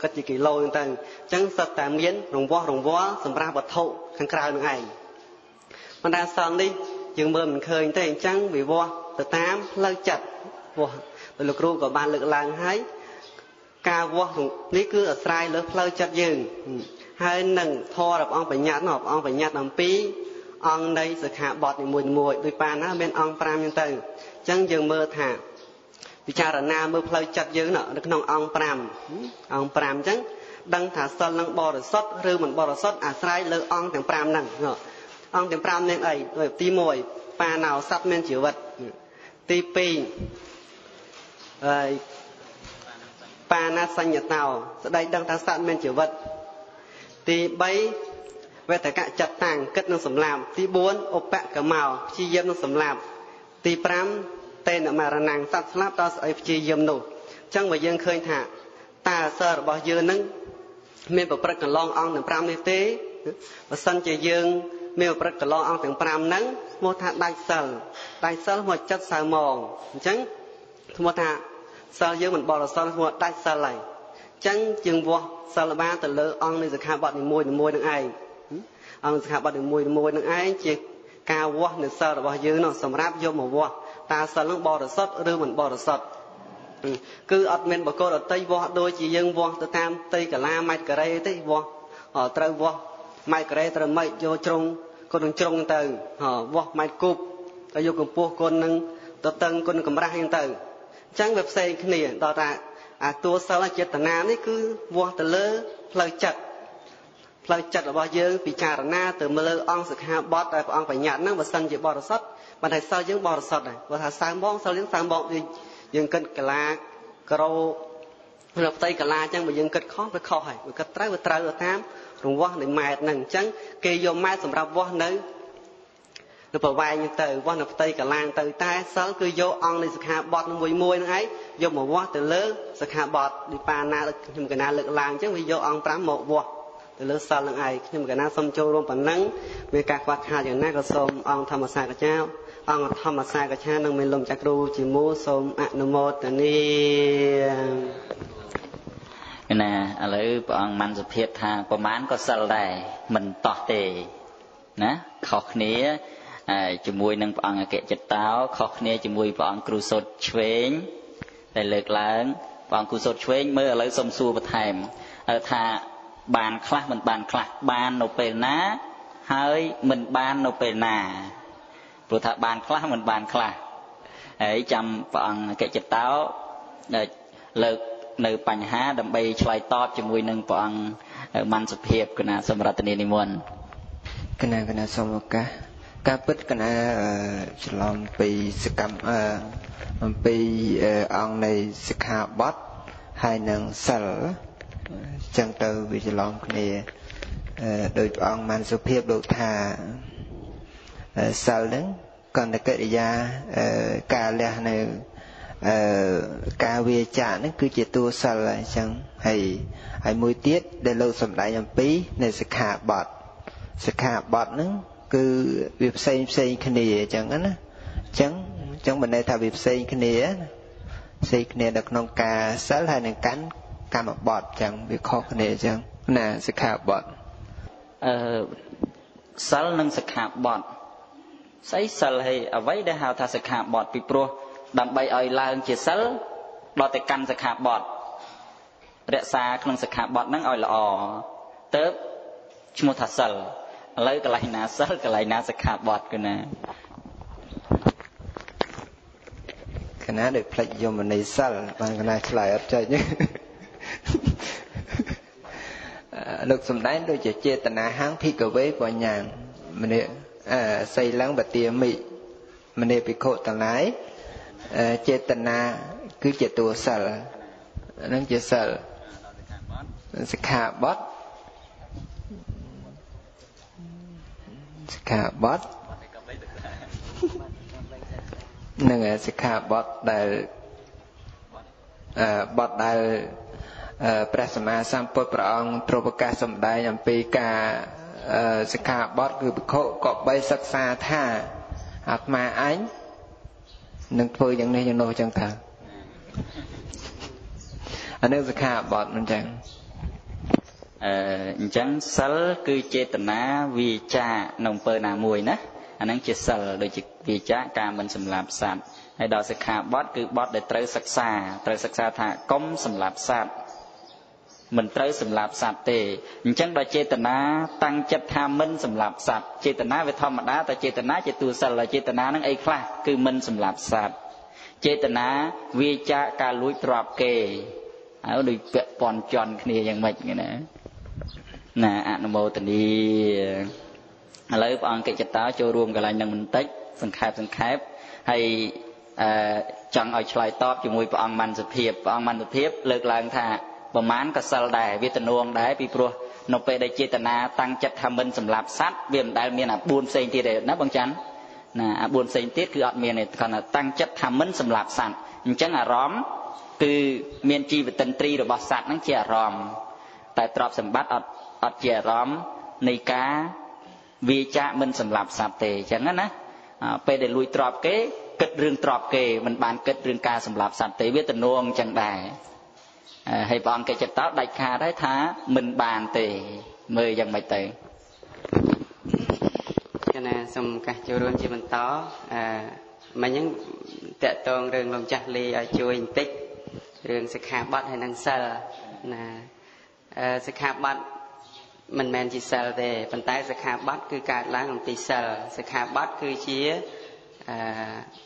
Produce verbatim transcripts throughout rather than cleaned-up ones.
cất gì kỳ lâu tầng chẳng sợ tạm miến rồng vó rồng vó sầm ra bật thụ khăn cào như này mà đa sờn đi dường mơ mình khơi thấy chẳng bị vó từ tám lơ chặt vó từ lực ru của ban lực làng hái ca vó ní cứ ở sai lơ lơ chặt dường hai nừng thò đập ông phải nhát nọ ông phải nhát làm pí ông đây sự hạ bọt mùi mùi đôi bàn á bên ông pram như tầng chẳng dường mơ thả vì cha ra na mơ phơi chặt dữ nợ được nòng ong pram ong pram chứ đăng thả sơn lăng bò rồi sót rư mình bò rồi sót à sai lơ ong tiếng pram nằng nọ ong tiếng pram nên ấy rồi ti mồi pa nào sắp men chịu vật ti pi pa na xanh nhật nào đây đăng thả sắp men chịu vật ti bấy về tất cả chặt tàng cất nông sầm làm ti bốn ốp bẹ cả màu chi diêm nông sầm làm ti pram tên là mà nàng sát lạp ta sẽ chi dâm nụ chẳng mà dân khơi thả ta sợ bỏ dư nâng mình bảo bật cả long ong nằm pram như thế và sân chơi dương mình bảo bật cả long ong nằm pram nâng một thả đại sờ đại sờ một chất sờ mòn chẳng một thả sờ dương mình bỏ là sờ một đại sờ lại chẳng chừng vua sờ là ba từ lỡ ong này giờ khai bọt mùi mùi được ai ong khai bọt mùi mùi được ai chỉ cao vua này sờ là bỏ dư nó sầm ráp vô một vua ta sờ lưng bò rồi sọt rư mình bò rồi sọt cứ ọt men bò cô ở tây vò đôi chỉ dân vò từ tam tây cả la mai cả đây tây vò họ trâu vò mai cả đây trâu mai vô trong con đường trong từ họ vò mai cụp ta vô cùng pua con nâng từ tầng con cầm ra hàng từ trắng web xây cái này đó là à tua sờ là chết từ nam đấy cứ vò từ lơ lời chặt lời chặt là bao giờ bị trà na từ mờ lơ ong sực ha bót là ong phải nhạt năng và sân chỉ bò rồi sọt mà thầy sao những bò sọt này và thà sáng bóng sao những sáng bóng thì dừng cất cả la caro lập tay cả la chẳng mà dừng cất khó với khó hải với cất trái với trái ở tam rùng vó để mài nằng trắng kê vô mai sầm rạp vó nấy lập vào vai như từ vó lập tay cả la từ tay sáu cứ vô ong này sực hạ bọt mùi mùi nó ấy vô một vó từ lớn sực hạ bọt đi pa na nhưng cái na lực làng chẳng vì vô ong tám một vó từ lớn sao lần ấy nhưng cái na xâm châu luôn bản nắng về cả quạt hà giờ na có xôm ong tham mà sai cả trao ông thầm sai cả cha nâng mình lồng chặt ru chỉ múa sôm anh mô tần đi nè lấy bọn man sập hết thà bọn man có sờ đầy mình tọt tề nè khóc nía chỉ mui nâng bọn kẹt chật táo khóc nía chỉ mui bọn cù sốt chuén để lệch láng bọn cù sốt chuén mới lấy sôm xua bật thèm thà bàn khạc mình bàn khạc bàn nộp bền ná hơi mình bàn nộp bền nà rồi thà bàn khla mình bàn khla, ấy chăm bọn kẻ chật táo lực nợ bành há đầm bay xoay top cho mùi nâng bọn man sập hiệp cái nào sầm rát tiền đi muôn cái nào cái nào sầm cả cá bứt cái nào làm bị scam bị ông này scam bot hay nâng sờ chẳng từ bị làm cái này đội bọn man sập hiệp đội thà sau đó còn là cái gia cà lê này cà về chả nó cứ chỉ tua sau lại chẳng hay hay mùi tiết để lâu sầm lại nhầm pí này sẽ khả bọt sẽ khả bọt nó cứ việc xây xây cái này chẳng á chẳng chẳng mình đây thà việc xây cái này xây cái này được nông cà sáu lại này cắn cà mà bọt chẳng việc khó cái này chẳng nè sẽ khả bọt sáu nâng sẽ khả bọt xây sờ hay ở vấy để hào thà sạc hạ bọt bị pro đầm bay ơi lang chia sờ đọt để căn sạc hạ bọt rẽ xa không sạc hạ bọt nắng ơi là ỏ tớp chmua thà sờ lấy cái này ná sờ cái này ná sạc hạ bọt cái nè cái ná được plei vô mình này sờ bằng cái này lại ở chơi nhé lực sầm đáy đôi chỉ chia tận á háng phi cờ vế của nhà mình đấy xây lăng bát tiệm mị mình để bị khổ tàn lái chế tận na cứ chế tua sờ nó chế sờ sạc bớt sạc bớt nè người sạc bớt đại bớt đại prasma sampo prang tropika sầm đại nhầm pika sự khả bọt gửi khổ có bay sắc xa thả hạt mà ánh nâng phơi chẳng này chẳng nô chẳng thẳng Ở nơi khá bọt mình chẳng chẳng sal cứ chê tần á vi cha nồng pơ nà mùi ná anh ấy chê sal đôi chê vi cha ca mình xâm lạp sạp hay đó sẽ khá bọt cứ bọt để trâu sắc xa trâu sắc xa thả công xâm lạp sạp mình trâu xâm lạp sạp tê chẳng đó chê tần á tăng chất tha mình xâm lạp sạp chê tần á về thông mặt đá ta chê tần á chê tu sal là chê tần á nâng ấy khá cứ mình xâm lạp sạp chê tần á vi cha ca lũi trọp kê áo đôi bọn tròn kia dạng mệt cái này nè anh mô tình đi lấy bọn cái chất táo cho ruộng cái này năng mình tích sừng khép sừng khép hay chẳng ở chơi top chỉ mui bọn mình sụp hiệp bọn mình sụp hiệp lực lượng thà bọn mán có sờ đài việt nam đài bị pro nộp về đây chế tana tăng chất tham minh sầm lạp sát viêm đại miền là buôn sen thì để nó bằng chán nè buôn sen tiết cứ ở miền này còn là tăng chất tham minh sầm lạp sạt chẳng là róm cứ miền chi về tận tri rồi bỏ sạt nó chè róm tại trọp sầm bát ở ở chè róm này cá vi cha mình sầm lạp sạt tề chẳng á nè về để lui trọp kế kết riêng trọp kề mình bàn kết riêng ca sầm lạp sạt tề biết tình nuông chẳng đài hay bọn cái chặt táo đại kha đấy thá mình bàn tề mười dần mày tề cho nên xong cả chiều luôn chỉ mình tó mà những tệ tôn riêng lòng chặt ly ở chiều hình tích riêng sẽ khám bắt hay năng sờ là sẽ khám bắt mình men chỉ sờ về phần tay sẽ khám bắt cứ cả lá lòng tì sờ sẽ khám bắt cứ chia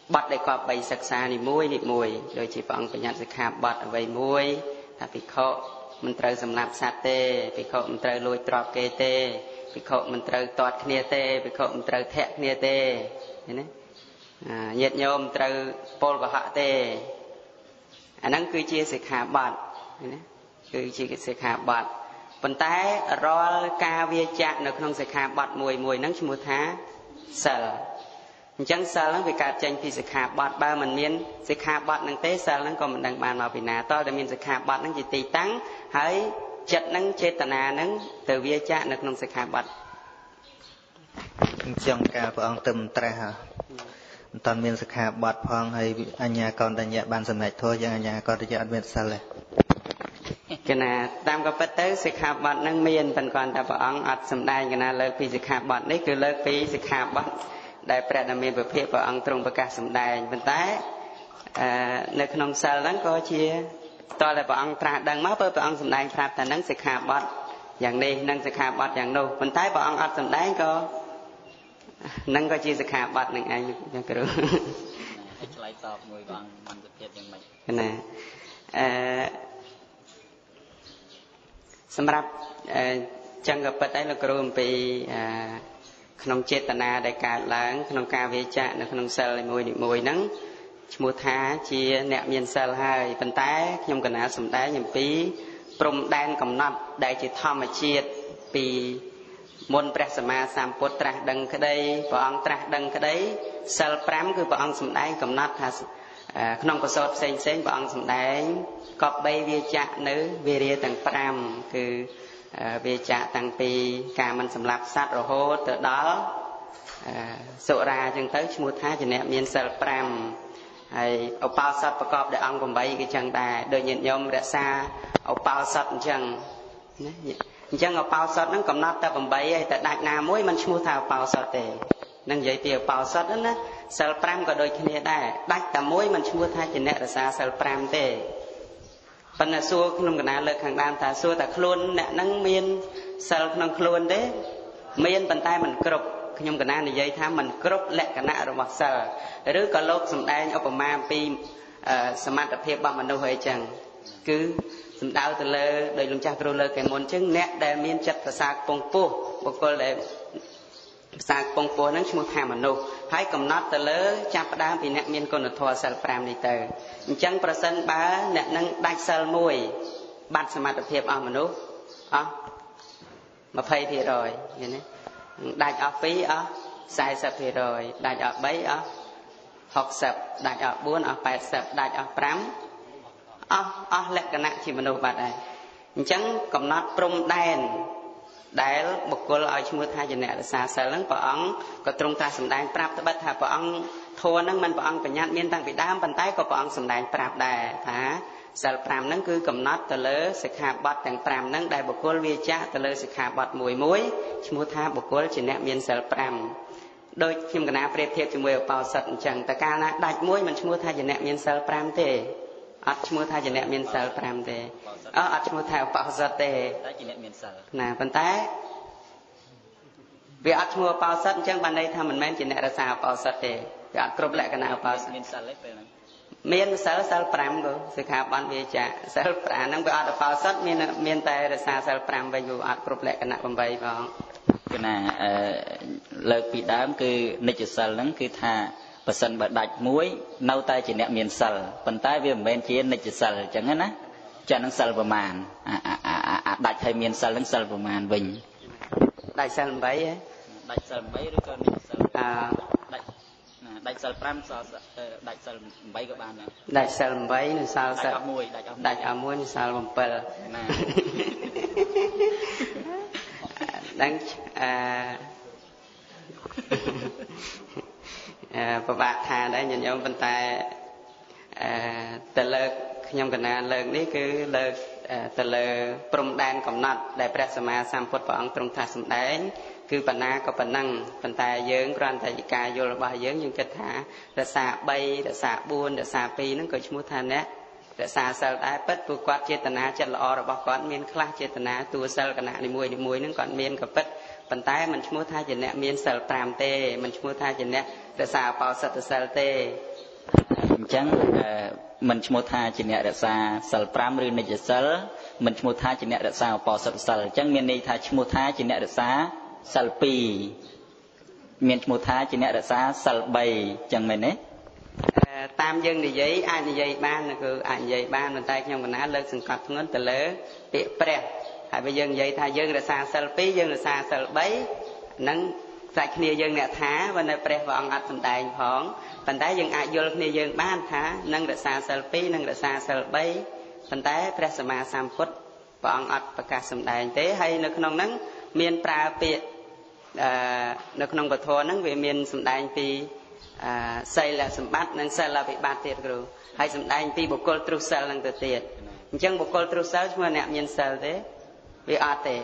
bắt để qua bay sạc xa này mùi này mùi rồi chỉ vọng phải nhận sẽ khám bắt ở vầy mùi là bị khổ mình trời dùm lạp sát tê bị khổ mình trời lùi trọp kê tê bị khổ mình trời toát kia tê bị khổ mình trời thẹt kia tê nhiệt nhôm trời bồn và hạ tê anh đang cứ chia sẽ khám bắt cứ chia sẽ khám bắt phần tay rồi ca vi chạm nó không sẽ khám bắt mùi mùi nắng chỉ một tháng sợ chẳng sao lắm vì cả tranh thì sẽ khám bát ba mình miên sẽ khám bát năng tế sao lắm còn mình đang bàn vào vì nà to để miên sẽ khám bát năng chỉ tì tăng hãy chật năng chế tận à năng từ vía cha năng không sẽ khám bát chẳng cả vợ ông tầm tre hả toàn miên sẽ khám bát phong hay anh nhà con đại nhà bàn sầm này thôi nhưng anh nhà con đại nhà miên sao lại cái nà tam có bắt tới sẽ khám bát năng miên phần còn ta vợ ông ọt sầm đai cái nà lơ phi sẽ khám bát đấy cứ lơ phi sẽ khám bát đại bệ nam miền bậc phật ông trung bậc các sấm đài bên trái nơi khung sal đó có chia to là bậc ông trà đang mát bậc ông sấm đài trà thành năng sịch hạ bát, dạng này năng sịch hạ bát dạng đâu bên trái bậc ông ở sấm đài có năng có chia sịch hạ bát này ai nhớ cái đó này sâm rap chẳng gặp bên trái là kêu bị khung chế tận à đại cả láng khung ca về chạ nó khung sờ lại mùi mùi nắng mùa thá chia nẹt miên sờ hai phần tái nhom cần á sầm tái nhom pí trùm đan cầm nát đại chỉ tham mà chia pì môn prasama samput tra đằng cái đây bọn tra đằng cái đấy sờ pram cứ bọn sầm tái cầm nát ha khung có sốt sen sen bọn sầm tái cọp bay về chạ nữ về ria tầng pram cứ về trả tăng pì cả mình sầm lạp sát rồi hô từ đó sổ ra chừng tới mua thái chừng nẹp miên sờ pram hay ông bao sát bạc cọp để ông cùng bay cái chừng đài đôi nhện nhom đã xa ông bao sát chừng chừng ông bao sát nó cầm nát ta cùng bay tại đại nam mỗi mình mua thảo bao sát để năng dây tiều bao sát đó nè sờ pram có đôi khi này đây đắt ta mỗi mình mua thái chừng nẹp đã xa sờ pram để phần là xua không cần á lực hàng đam thả xua thả khôn nè nâng miên sờ nâng khôn đấy miên bàn tay mình cướp không cần á này dây tham mình cướp lẹ cả nạ rồi mặc sờ rứa có lốp sầm đai ông bà ma pi sầm mặt tập hiệp bằng mình đâu hơi chẳng cứ sầm đau từ lơ đời lùng cha từ lơ cái môn chứng nè để miên chặt cả sạc bông phu bông cô để sạc bông phu nắng một hàng mình đâu hãy cầm nát từ lơ cha bà đam vì nè miên còn được thua sờ pram đi tới chẳng phần sân ba nè nâng đại sờ mùi ban sầm mặt tập hiệp ở mình đâu à mà phê thì rồi như thế đại ở phí ở sai sập thì rồi đại ở bấy ở học sập đại ở buôn ở bẹt sập đại ở pram à à lệ cái nè chỉ mình đâu bạn này chẳng cầm nát prom đen đài bậc cô lợi chúng ta chỉ nè là xa xa lắm vợ ông có trung ta sầm đai prap tới bắt thà vợ ông thua năng mình vợ ông phải nhát miên tăng bị đam bàn tay có vợ ông sầm đai prap đài thả Sal pram nâng cứ cầm nót tờ lỡ sẽ khá bọt tầng pram nâng đại bộ côn vi chá tờ lỡ sẽ khá bọt mùi mùi chứ mô tha bộ côn chỉ nệm miên sal pram. Đôi chim gà nà prê thiệp chứ mùi ở bào sật chẳng ta ca nà đạch mùi mình chứ mô tha chỉ nệm miên sal pram tê. Ất chứ mô tha chỉ nệm miên sal pram tê. Ất ờ, chứ mô tha ở bào sật tê. Nà vấn tái. Vì ất chứ mô ở bào sật chẳng bàn đây tha mình mên chỉ nệm ra xa ở bào sật tê. Vì ất cụp lại gà nà ở bào sật. Miền sáu sáu pram cơ, sự khá bán về trả sáu pram nâng có pháo sắt miền miền tây là sáu sáu pram bây giờ ở group lệ cái nào cũng vậy vâng. Cái này lời bị đám cứ nịch sáu nâng cứ thà person bật đạch muối nâu tay chỉ nẹt miền sáu, bàn tay về miền chỉ nịch sáu chẳng hết á, chẳng nâng sáu bầm màn, đạch hay miền sáu nâng sáu bầm màn bình. Đạch sáu mấy á? Đạch sáu mấy rồi còn nịch sáu. Đại sầu pram sao đại sầu bảy các bạn nè đại sầu bảy là sao đại áo muối đại áo muối là sao bầm bèl đang à à bà bạc thà đấy nhìn nhau bên tai à từ lời nhom gần là lời đấy cứ lời từ lời prom đan cầm nát đại bát sa ma sam phật và ông trong thà sum đấy cứ bản na có bản năng bản tài dướng quan tài cai vô là bài dướng nhưng kết thả đã xả bay đã xả buôn đã xả pi nó cởi chmua than đấy đã xả sờ đá bớt bu quát chế tận á chất lọ rồi bọc quát miên khla chế tận á tua sờ cái nạng đi muôi đi muôi nó còn miên còn bớt bản tài mình chmua than chỉ nẹt miên sờ tạm tê mình chmua than chỉ nẹt đã xả bao sờ đã sờ tê chẳng mình chmua than chỉ nẹt đã xả sờ pram rồi nè chỉ sờ mình chmua than chỉ nẹt đã xả bao sờ sờ chẳng miên này than chmua than chỉ nẹt đã xả sal pi miền một thái chỉ nè đã xa sal bay chẳng mình đấy tam dân thì giấy ai thì giấy ban là cứ ai giấy ban mình tay trong mình á lên sừng cọt ngón từ lỡ bị bẹt hãy bây dân giấy thái dân đã xa sal pi dân đã xa sal bay nắng sạch nia dân nè thá bên đây bẹt và ông ăn tầm đại phỏng phần tái dân ai vô nia dân ban thá nâng đã xa sal pi nâng đã xa sal bay phần tái bẹt sầm à sầm phút và ông ăn bạc cả sầm đại thế hay nó không nắng miền pra việt nó không có thua nắng về miền sầm đai vì xây là sầm bát nắng xây là bị bát tiệt rồi hay sầm đai vì bộ câu tru sờ nắng tự tiệt chẳng bộ câu tru sờ chúng ta nẹp miền sờ thế vì ở thế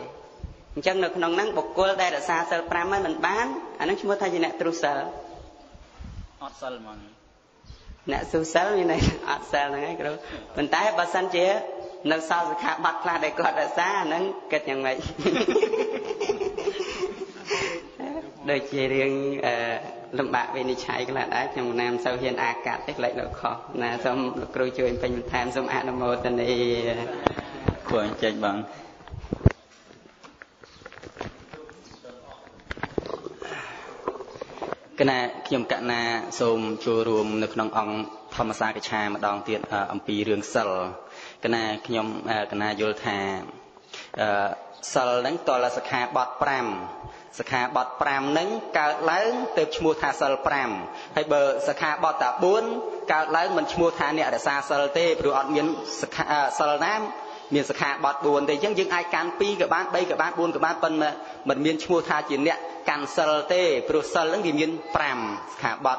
chẳng nó không nắng bộ câu đây là xa sờ pram ấy mình bán anh chúng ta thay vì nẹp tru sờ ở sờ mà nẹp tru sờ như này ở sờ là ngay rồi mình tái bát san chế nó sao sẽ khá bật là để gọi là xa nắng kết nhận vậy đời chỉ riêng lâm bạc về đi chạy cái là đấy trong nam sau hiền ác cả tích lại nỗi khó là xong được rồi chơi mình tham xong ăn một tuần đi của chơi bằng cái này khi một cạn là xong chua ruộng được nông ông tham gia cái cha mà đòn tiền ông pi riêng sờ cái này khi nhom cái này vô thà sờ đánh to là sạc bọt pram sạc bọt pram nắng cao lớn từ mua thà sờ pram hay bờ sạc bọt tạ bốn cao lớn mình mua thà nè để xa sờ tê rồi ăn miếng sạc sờ nam miếng sạc bọt buồn thì những những ai can pi các bạn bay các bạn buồn các bạn phân mà mình miếng mua thà chỉ nè can sờ tê rồi sờ lắng thì miếng pram sạc bọt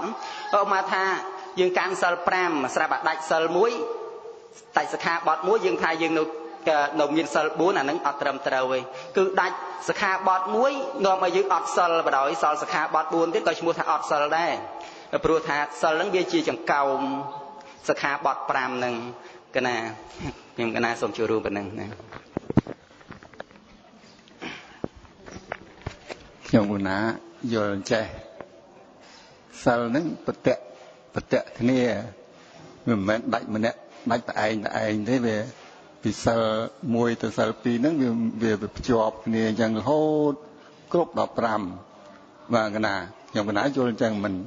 ông mà thà những can sờ pram sạc bọt đại sờ muối tại sạc bọt muối dương thay dương nồng miên sờ bốn là nắng ọt trầm trầu ấy cứ đặt sạc bọt muối ngon mà dương ọt sờ và đói sờ sạc bọt buồn tiếp tới mua thà ọt sờ đây rồi thà sờ lắng bia chi chẳng cầu sạc bọt pram nâng cái này nhưng cái này sôm chiều ru bên nâng này nhung bún á vô chơi sờ nắng bật tẹt bật tẹt thế này mình đặt mình đấy đánh tại anh tại anh thế về vì sờ môi từ sờ pì nó về về về chọc nè chẳng hốt cướp đập ram và cái nào nhom cái nào cho rằng mình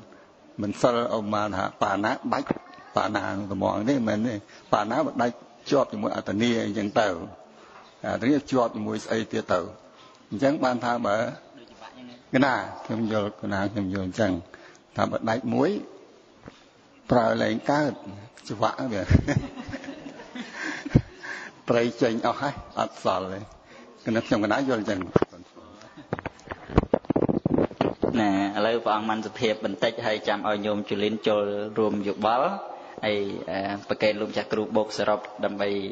mình sờ ông mà hả bà ná bách bà nàng tụi mòn đấy mình bà ná bật đánh chọc thì môi ở tận nè chẳng tờ à thế chọc thì môi say tia tờ chẳng ban tham ở cái nào không vô cái nào không vô chẳng tham bật đánh muối rồi lại cá chua vã vậy, trời chênh ao hay, ăn sầu đấy, cái nước trong cái nái vô là chênh. Nè, lấy vợ ông man sự thiệp bình tĩnh hay chăm ao nhôm chửi lính chồi rùm dục bá, hay bậc kèn lùm chặt kêu bốc sờ rập đâm bay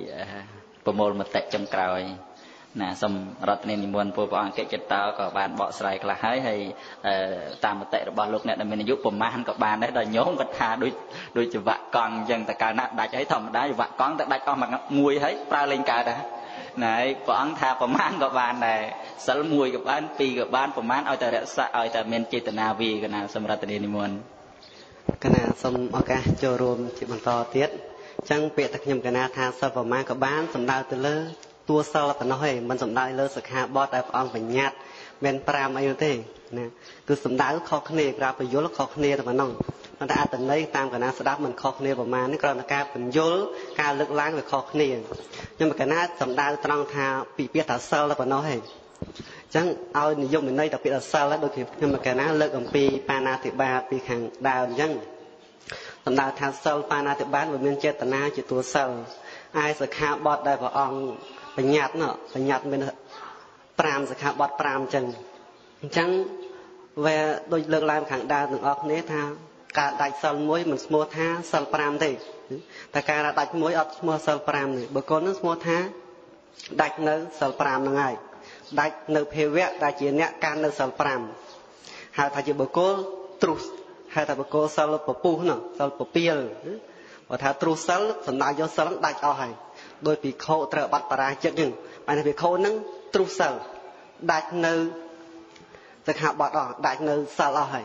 bơm mồm một tẹt trong cào nè xong rồi nên muốn bơm vào cái chân tao có bàn bọ sài là hái hay tam một tẹt bọ lục này là mình giúp bơm man có bàn đấy là nhốn vật hà đôi đôi chữ vạc con dân ta cào nát đại trái thầm đá vạc con ta đại con mà nguôi hết pra lên cào đã này bọn thà bơm man có bàn này sờ mùi có bàn pì có bàn bơm man oi ta đã sa oi ta men chê ta na vi cái nào xong rồi nên muốn cái nào xong ok cho rôm chỉ bằng to tiết chẳng biết thật nhầm cái nào thà sao vào mang có bán sầm đào từ lơ tua sau là tận nói mình sầm đào lơ sực hạ bót đại phong phải nhạt men pram ấy thế nè cứ sầm đào cứ khó khăn này ra phải vô là khó khăn này mà nông mà ta tận đấy tam cái nào sẽ đáp mình khó khăn này vào mang cái nào ta mình vô cả lực láng về khó khăn này nhưng mà cái nào sầm đào tận thà bị biết thà sau là tận nói chẳng ao nội dung mình đây đặc biệt là sao là đôi khi nhưng mà cái ná lợi còn pi pana thứ ba pi hàng đào chẳng tầm đào thao sâu pana thứ ba mình chơi tầm na chỉ tua sâu ai sẽ khao bọt đây vào ong phải nhạt nữa phải nhạt mình pram sẽ khao bọt pram chẳng chẳng về đôi lực làm hàng đào từng óc nét thao cả đại sầu muối mình mua tha sầu pram thì ta cả đại muối ấp mua sầu pram này bữa con nó mua tha đại nữa sầu pram là ngay đại nợ phê vẽ đại chiến nè can nợ sầu pram hai thà chỉ bậc cô trus hai thà bậc cô sầu bậc pu nữa sầu bậc piel và thà trus sầu sầm đại do sầu đại ao hải đôi bị khâu trợ bắt para chết nhưng anh là bị khâu nâng trus sầu đại nợ thực hạ bọt đỏ đại nợ sầu ao hải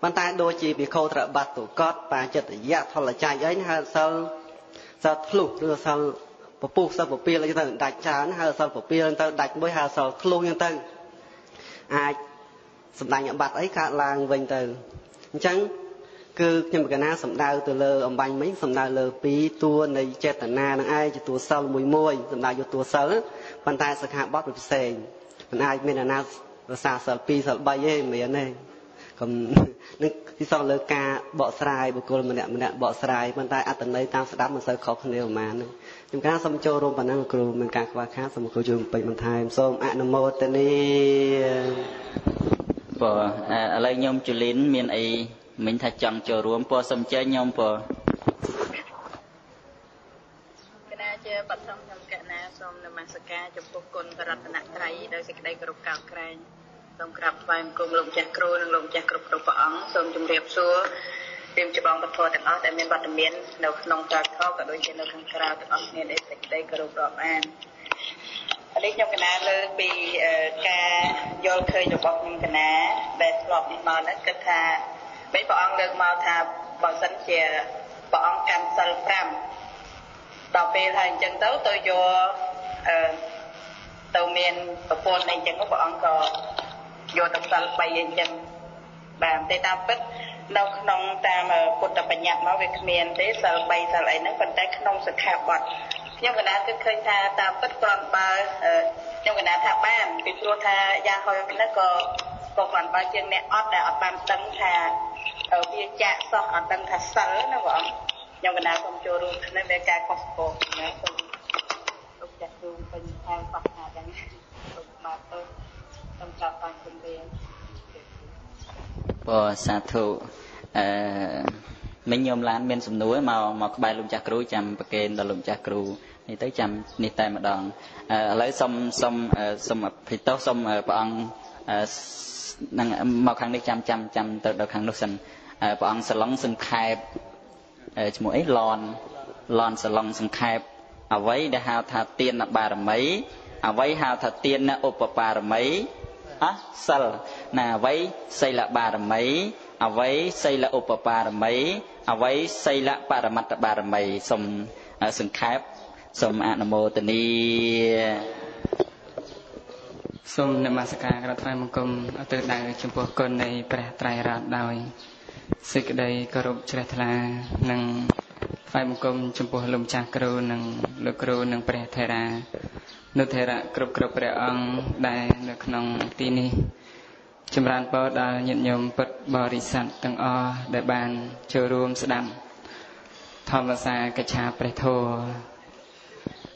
bàn tay đôi chỉ bị khâu trợ bắt tổ cốt và chết dạ thôi là trai ấy hai sầu sầu lụt đưa sầu bộ pu sao bộ pia lên tầng đặt chán hai sao bộ pia lên tầng đặt mới hai sao luôn lên tầng ai sầm đai nhậm bạt ấy cả làng vinh từ chẳng cứ nhưng mà cái na sầm đai từ lờ ông bành mấy sầm đai lờ pí tua này che tận na là ai chỉ tua sâu mùi môi sầm đai vô tua sớ bàn tay sạc hạ bóp được sền còn ai bên là na sa sờ pí sờ bay ấy mấy anh này còn đi sau lờ ca bọ sài bộ cô mình đã mình đã bọ sài bàn tay ăn tận đây tao sẽ đáp mình sờ khó khăn điều mà chúng ta xong cho rôm bản năng của mình càng qua khác xong một câu chuyện bệnh bằng thai xong anh mô tên đi bỏ lấy nhom chú lín miền ấy mình thật chẳng cho rôm bỏ xong chơi nhom bỏ cái này chơi bắt xong thằng cái này xong là mang sạc cho cô con và đặt nặng tay đây sẽ đây cột cào cài xong cặp vai cùng lồng chặt cua lồng chặt cột cột phẳng xong chung đẹp xua tìm cho bằng bật phơi từng áo để miếng bật miếng đầu nông trà khâu cả đôi chân đầu khăn cào từng áo miếng để sạch đây cả đồ đọt an. Ở đây trong cái này là bị ca vô khơi cho bọc những cái này để lọt đi màu đất cất thà mấy bọn được màu thà bọn sẵn chè bọn canh sầu pram. Đầu tiên thành chân tấu tôi vô tàu miền tàu phun này chân có bọn cò vô tàu sầu bay chân bàn tay ta bứt đâu nông ta mà cột tập nhặt máu về miền thế sờ bay sờ lại nó còn tay nông sực hạ bọt nhưng cái ná cứ khơi tha ta bất còn ba nhưng cái ná thả ban bị thua tha da hơi nó có có còn ba chân này ót đã ót ban tấn tha ở bia chạ sọt ót tấn tha sỡ nó vợ nhưng cái ná không cho luôn nên về cái Costco nó không không chặt luôn bình thang bạc hà đang mà tôi không chọn toàn công viên bỏ xả thụ mình nhôm lán bên sầm núi màu màu bay lùm chạc rú chầm bạc kèn đào lùm chạc rú này tới chầm này tay mà đòn lấy xong xong xong thì tốt xong bọn màu khăn đi chầm chầm chầm từ đầu khăn lúc sầm bọn sờ lóng sừng kẹp mũi lòn lòn sờ lóng sừng kẹp à vậy để hào thà tiền là bà mấy à vậy hào thà tiền là ôp bà mấy á sờ nà vậy xây là bà mấy à vậy xây là ôp bà mấy à vậy xây là bà mặt bà mấy xong sừng khép xong anh mô tên đi xong nằm sát cạnh các thầy mông công từ đại chúng bậc con này bè trai rát đôi xích đây cơ rục tre thà nằng thầy mông công chúng bậc lùm chạc kêu nằng lục kêu nằng bè trai ra nô thề ra cướp cướp bè ông đại được nòng tini chấm ran bờ đã nhận nhầm bật bờ rì sạt tầng o đại bàn chờ rôm sờ đầm thầm và xa cả cha bè thô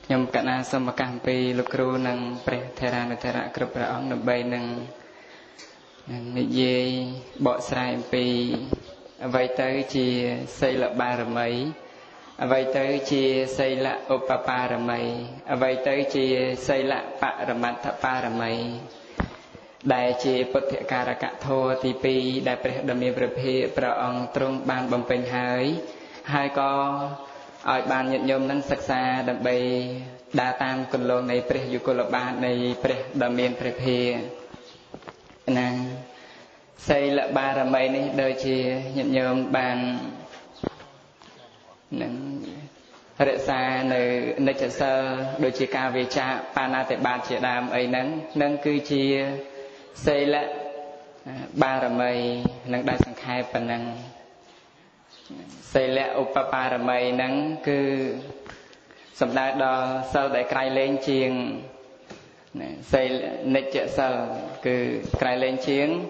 nhầm cả na sầm bạc cam pi lục kêu nằng bè thề ra nô thề ra cướp bè ông nô bay nằng nị dê bọ sài pi vậy tới chỉ xây lập ba rồi mấy Vậy tới chi xây lạ upaparamay, vậy tới chi xây lạ paramathaparamay. Đại chi Putthakarakattho thì pi đại Phật Đàm Miên Phật Hiệp Prong Trung Ban Bồng Bình Hải hai con ở ban nhận nhôm năng sắc xa đầm bay đa tam cồn lô này Phật Yukolaba này Phật Đàm Miên Phật Hiệp năng xây lạ ba đàm bay này đời chi nhận nhôm ban năng rực xa nơi nơi chợ sơ đôi chi ca về cha pana tệ ba chỉ đàm ấy nắng nâng cư chi xây lệ ba rầm ấy nâng đại sanh khai phần nâng xây lệ upapa rầm ấy nâng cư sầm đại đo sơ đại cài lên chiêng xây nơi chợ sơ cư cài lên chiêng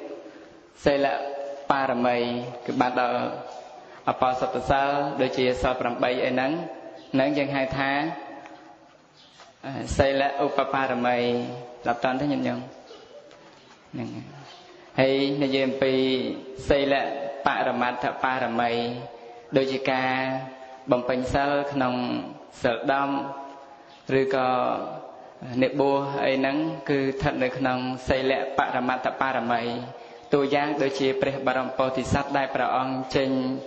xây lệ ba rầm ấy cư ban đầu apao sập sơ đôi chi sơ rầm bay ấy nắng nâng dân hai tháng xây lệ upaparamay lập toàn thế nhân dân hay nơi dân pi xây lệ paramatthaparamay đôi chỉ ca bồng bềnh sơ nồng sợ đông rồi có nếp bùa ấy nắng cứ thật nơi nồng xây lệ paramatthaparamay tu giang đôi chỉ pre barom bodhisattva đại praon trên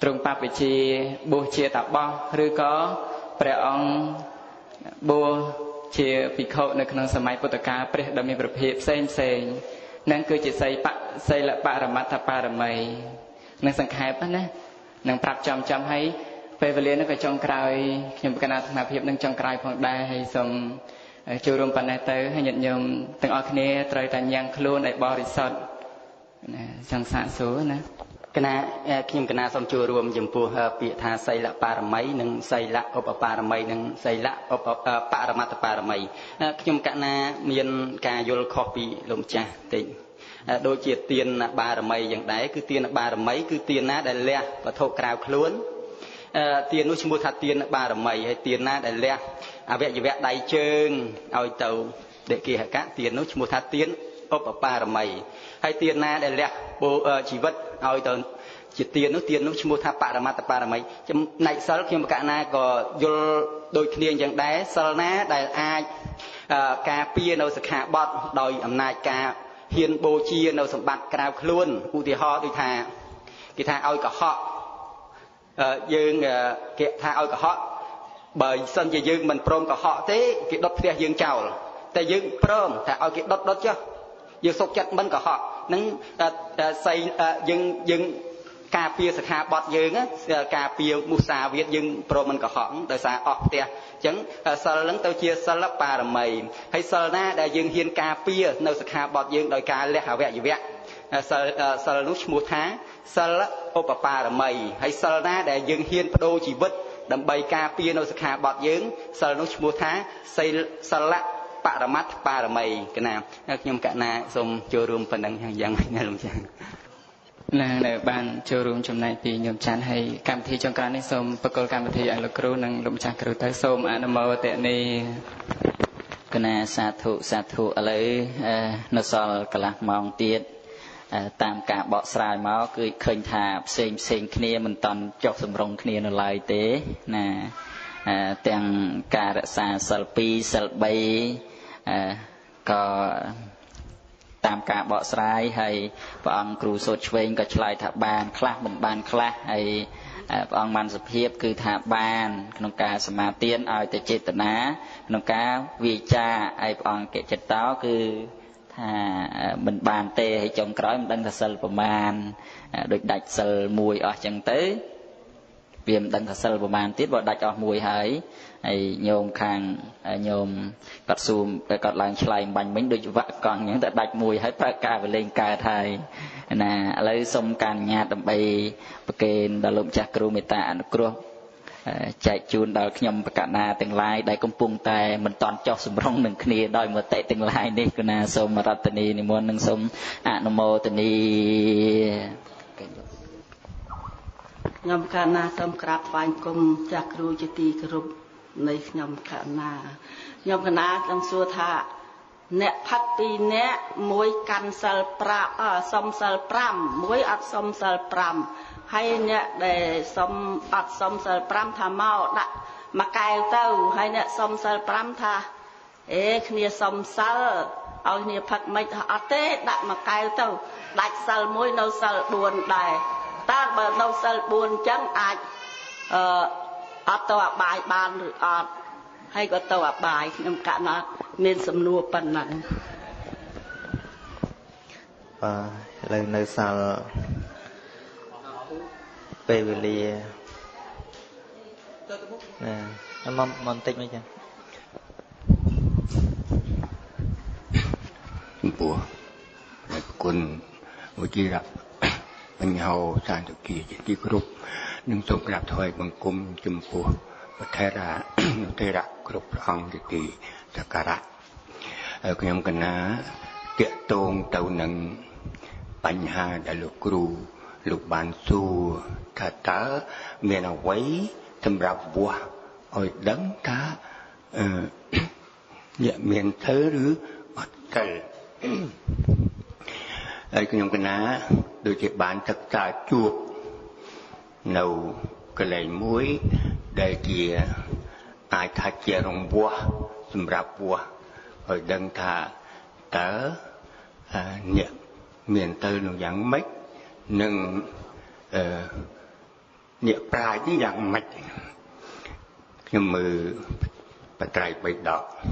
trung pháp vị trí bùa chia tạp bao, rồi có pre ông bùa chia bị khâu nơi khung sớm mai Puttaka pre đam mê vật hiệp sen sen, năng cứ chỉ xây bạ xây là bạ làm mát tháp bạ làm mày, năng sanh khai bát nè, năng prap chăm chăm hay, về về liền nó phải trong cài, nhầm cái nào thằng hiệp năng trong cài phong đa hay sầm chiều rồng bàn này tới hay nhận nhầm từng ở kia trời tàn nhang khlu đại bò resort, chẳng xa số nè. Cái na kim cái na xong chưa rùm dùm phù bị tha say lạ para mấy nâng say lạ opa para mấy nâng say lạ opa para mát para mấy kim cái na miền cà yol copy lồng trà tỉnh đôi chia tiền là para mấy dạng đấy cứ tiền là para mấy cứ tiền na đại le và thô cào khluốn tiền nuôi chim bồ tát tiền là para mấy hay tiền na đại le à vẽ gì vẽ đại trơn ao tàu để kia cả tiền nuôi chim bồ tát tiền opa para mấy hay tiền na đại le bộ chỉ vật ao tàu chỉ tiền nó tiền nó chỉ mua tháp paramata paramay trong này sau khi mà cả na có đôi khi những đá sau na đại ai cà pia đâu sạc hạ bọt đòi ẩm nai cà hiền bồ chia đâu sầm bạc cào luôn u thì họ thì thà thì thà ao cả họ dương cái thà ao cả họ bởi sân gì dương mình prom cả họ thế cái đốt kia dương chào tại dương prom thà ao cái đốt đốt chứ dương sốc chặt mình cả họ nâng xây dân dân cà phê sạc hạ bọt dân cà phê mù xà viết dân pro mình có hỏng đời xa ọp tè chẳng sơ lắng tao chia sơ lấp bà rầm mày hay sơ na đại dân hiên cà phê nâu sạc hạ bọt dân đời cà lẹ hạ vẹ gì vẹ sơ lúc mùa tháng sơ lấp bà bà rầm mày hay sơ na đại dân hiên bà đô chỉ vứt đầm bày cà phê nâu sạc hạ bọt dân sơ lúc mùa tháng sơ lạ bà rầm mắt bà rầm mày cái nào nhưng cả na xong chưa rùm phần đăng hàng dân này luôn chẳng là ở bàn chơi rùm trong này thì nhầm chán hay cảm thấy trong cái này xong bậc cao cảm thấy anh lộc rú năng động chán cứ tới xong anh mơ tệ này cái này sát thủ sát thủ lấy nó sờ cả lạc mong tiệt tam cả bọ sài máu cứ khơi thả xem xem kia mình toàn chọc sầm rồng kia nó lại thế nè tiếng cả sà sờ pi sờ bay có tam cả bọ sài hay bọn cừu sốt vén có chơi thả bàn clap mình bàn clap hay bọn man sập hiệp cứ thả bàn nông cá sâm tiên ai tới chết ná nông cá vi cha ai bọn kẻ chết táo cứ thả mình bàn tê hay trồng cối mình đăng thà sờ bàn được đặt sờ mùi ở chân tới vì mình đăng thà sờ bàn tiếp vào đặt ở mùi hởi nhôm khang nhôm cắt sum cắt láng chài bánh bánh đôi vợ còn những đặt mùi hết phải cà về lên cà thầy nè lấy sông càn nhà đầm bay kèn đào lộng chạc kêu mệt tạ kêu chạy chun đào nhom cả na từng lai đại công pung tài mình toàn cho sum rong một kia đòi một tệ từng lai đi cái na sông ratani ni muốn nâng sông anomo tani nhom cả na sông crab vàng công chạc kêu chít tì kêu này nhom cả na nhom cả na đang xua thả nè phát pi nè mối can sờ prà sầm sờ prâm mối ắt sầm sờ prâm hay nè để xong ọt xong sờ pram thà mau đã mà cài tàu hay nè xong sờ pram thà ấy kia xong sờ ao kia phật mày ọt té đã mà cài tàu đặt sờ môi nâu sờ buồn đài ta bờ nâu sờ buồn chẳng ai ọt tàu bài bàn rồi ọt hay có tàu bài nhưng cả nó nên sầm nua phần này và lần nâu sờ về lì nè em mong mong tích mấy chứ bùa là quân của chi rập anh hầu sang được kia chỉ chi group nhưng sụp rập thôi bằng cung chùm bùa và thế ra thế ra group ông được kỳ tất cả ở cái nhóm cần á tiện tôn tàu nâng bánh hà đại lục group lục bàn xu thà tớ miền nào quấy thầm rập bùa hồi đấng cá miền thứ rứ bắt cày ấy cái nhóm cái ná đôi chị bạn thật xa chuột nấu cái lề muối đây kia ai thà chè rồng bùa thầm rập bùa hồi đấng thà tớ nhẹ miền tư nó dặn mấy nâng nhẹ prai chứ dạng mạch nhưng mà bà trai bày đọc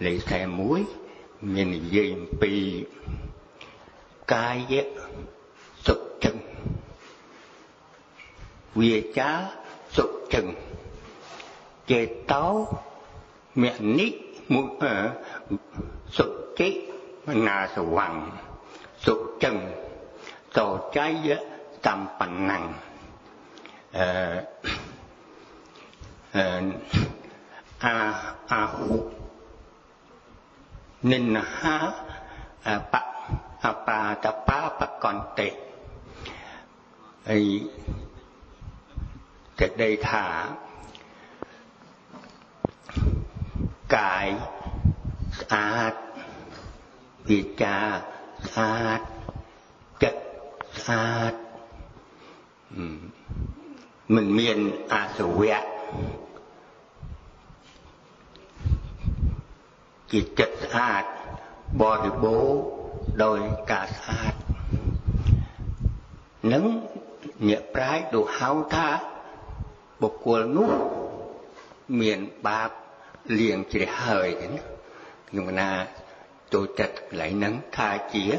lấy xe muối mình dây bì cai sụp chân vìa chá sụp chân chê táo mẹ nít mũi sụp chết nà sầu hoàng sụp chân tổ cháy tầm bằng năng a hụ nên ha bạc bà ta ba bạc còn tệ cái đây thả cái sát vì cha sát chất sát mình miền à sầu huyệt chỉ chất sát bò thì bố đôi cả sát nắng nhẹ trái đồ háo tha bọc quần nút miền bạc liền chỉ hơi thế nhưng mà tôi chặt lại nắng tha chía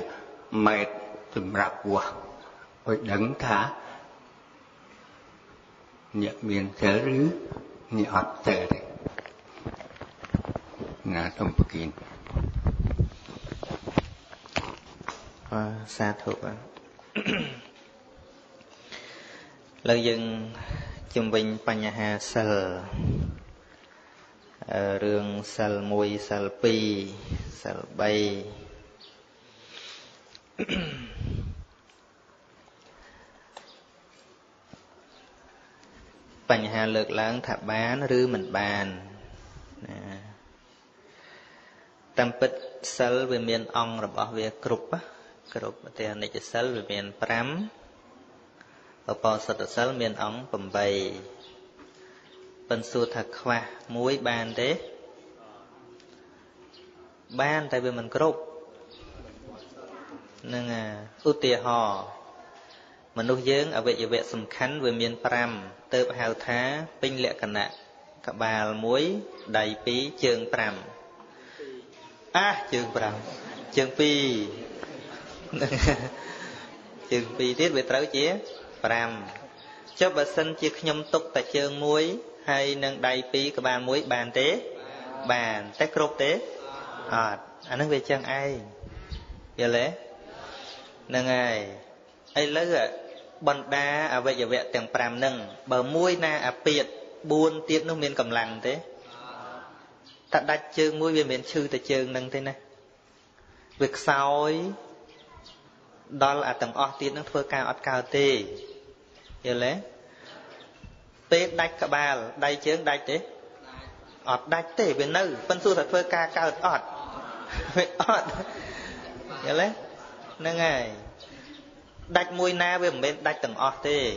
mệt tùm rạp bùa ôi đấng thả nhẹ miền thế rứ nhẹ ọt tệ đấy ngã thông bực kín và xa thuộc ạ lần dừng chung bình bà nhà hà sờ rương sờ mùi sờ pi sờ bayปัญหาเลือกล้างถับบ้านหรือเหมือนบ้านตั้งปิดเซลล์วิเมียนองระบบเวียกรุบกรุบแต่ในจะเซลล์วิเมียนพรำพอสตเซลล์เมียนองปุ่มใบเป็นสูตรถักว่ามุ้ยบ้านเด้บ้านแต่เป็นเหมือนกรุบนั่งอุติหอมนุษย์เยอะเอาเวทเอาเวทสำคัญเวทเมียนพรำเติบหาวท้าปิ้งเละกันนะกับบาลมวยไดปีเชิงพรำอ่ะเชิงพรำเชิงปีเชิงปีที่เวทเต้าเจี๊ยพรำเจ้าบัสันจิกยมตกแต่เชิงมวยให้นางไดปีกับบาลมวยบานเตะบานเตะครบเตะอ่ะอันนั้นเวทเชิงไอเยอะเลยนั่งไงไอ้เลือดบรรดาเอาไว้อย่าแวะแต่งปรามนึ่งเบอร์มุ้ยน่าเปียดบูนเตี้ยนุ่มเมียนกำลังเต้ตัดดัดเชิงมุ้ยเวียนเมียนชื่อแต่เชิงนั่งเต้นะเวกซอยดอลอาตังออเตี้ยนั่งเพื่อการอัดกาวเต้เยอะเลยเต้ดัดกระบาลได้เชิงได้เต้อัดได้เต้เวียนนึงเป็นสู้แต่เพื่อการกาวอัดเวอัดเยอะเลยนั่งไง đạch mùi na về mình đạch từng ọt thế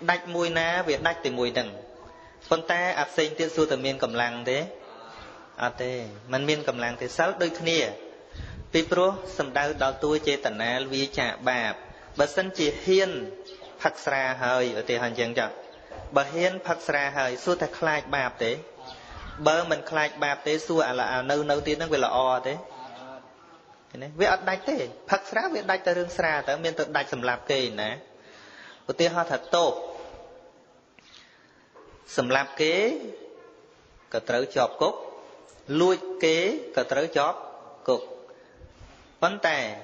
đạch mùi na về đạch từ mùi đằng phần ta áp sinh tiên su từ miền cầm làng thế à thế mình miền cầm làng thế sáu đôi kia vì pro sầm đau đau tôi chế tận na vì trả bạc bà sân chỉ hiên phật ra hơi ở tiền hành chương chợ bà hiên phật ra hơi su ta khai bạc thế bờ mình khai bạc thế su à là à nâu nâu tiên nó về là o thế vì ở đây thế phật ra vì đây ta rương ra ta miền tự đại sầm lạp kì nè ở tiền họ thật tốt sầm lạp kế cả tới chọp cốc lui kế cả tới chọp cục vấn đề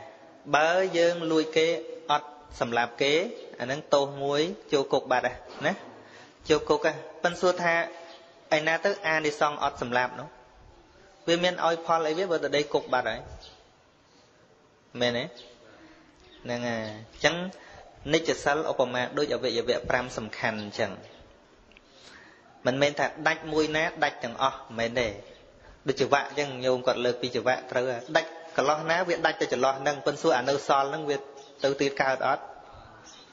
bờ dương lui kế ọt sầm lạp kế anh đang tô muối châu cục bạt à nè châu cục à phân xua tha anh na tới an đi xong ọt sầm lạp nữa vì miền oi pol ấy biết bờ từ đây cục bạt đấy mẹ nè nè à chẳng nít chữ sal opama đối với việc việc pram sầm khăn chẳng mình men thật đạch mùi ná đạch chẳng ọ mẹ nè được chữ vạ chẳng nhôm còn lời vì chữ vạ thưa đạch cả lo ná việc đạch cho chữ lo nâng phân số à nâu son nâng việc đầu tiên cao đó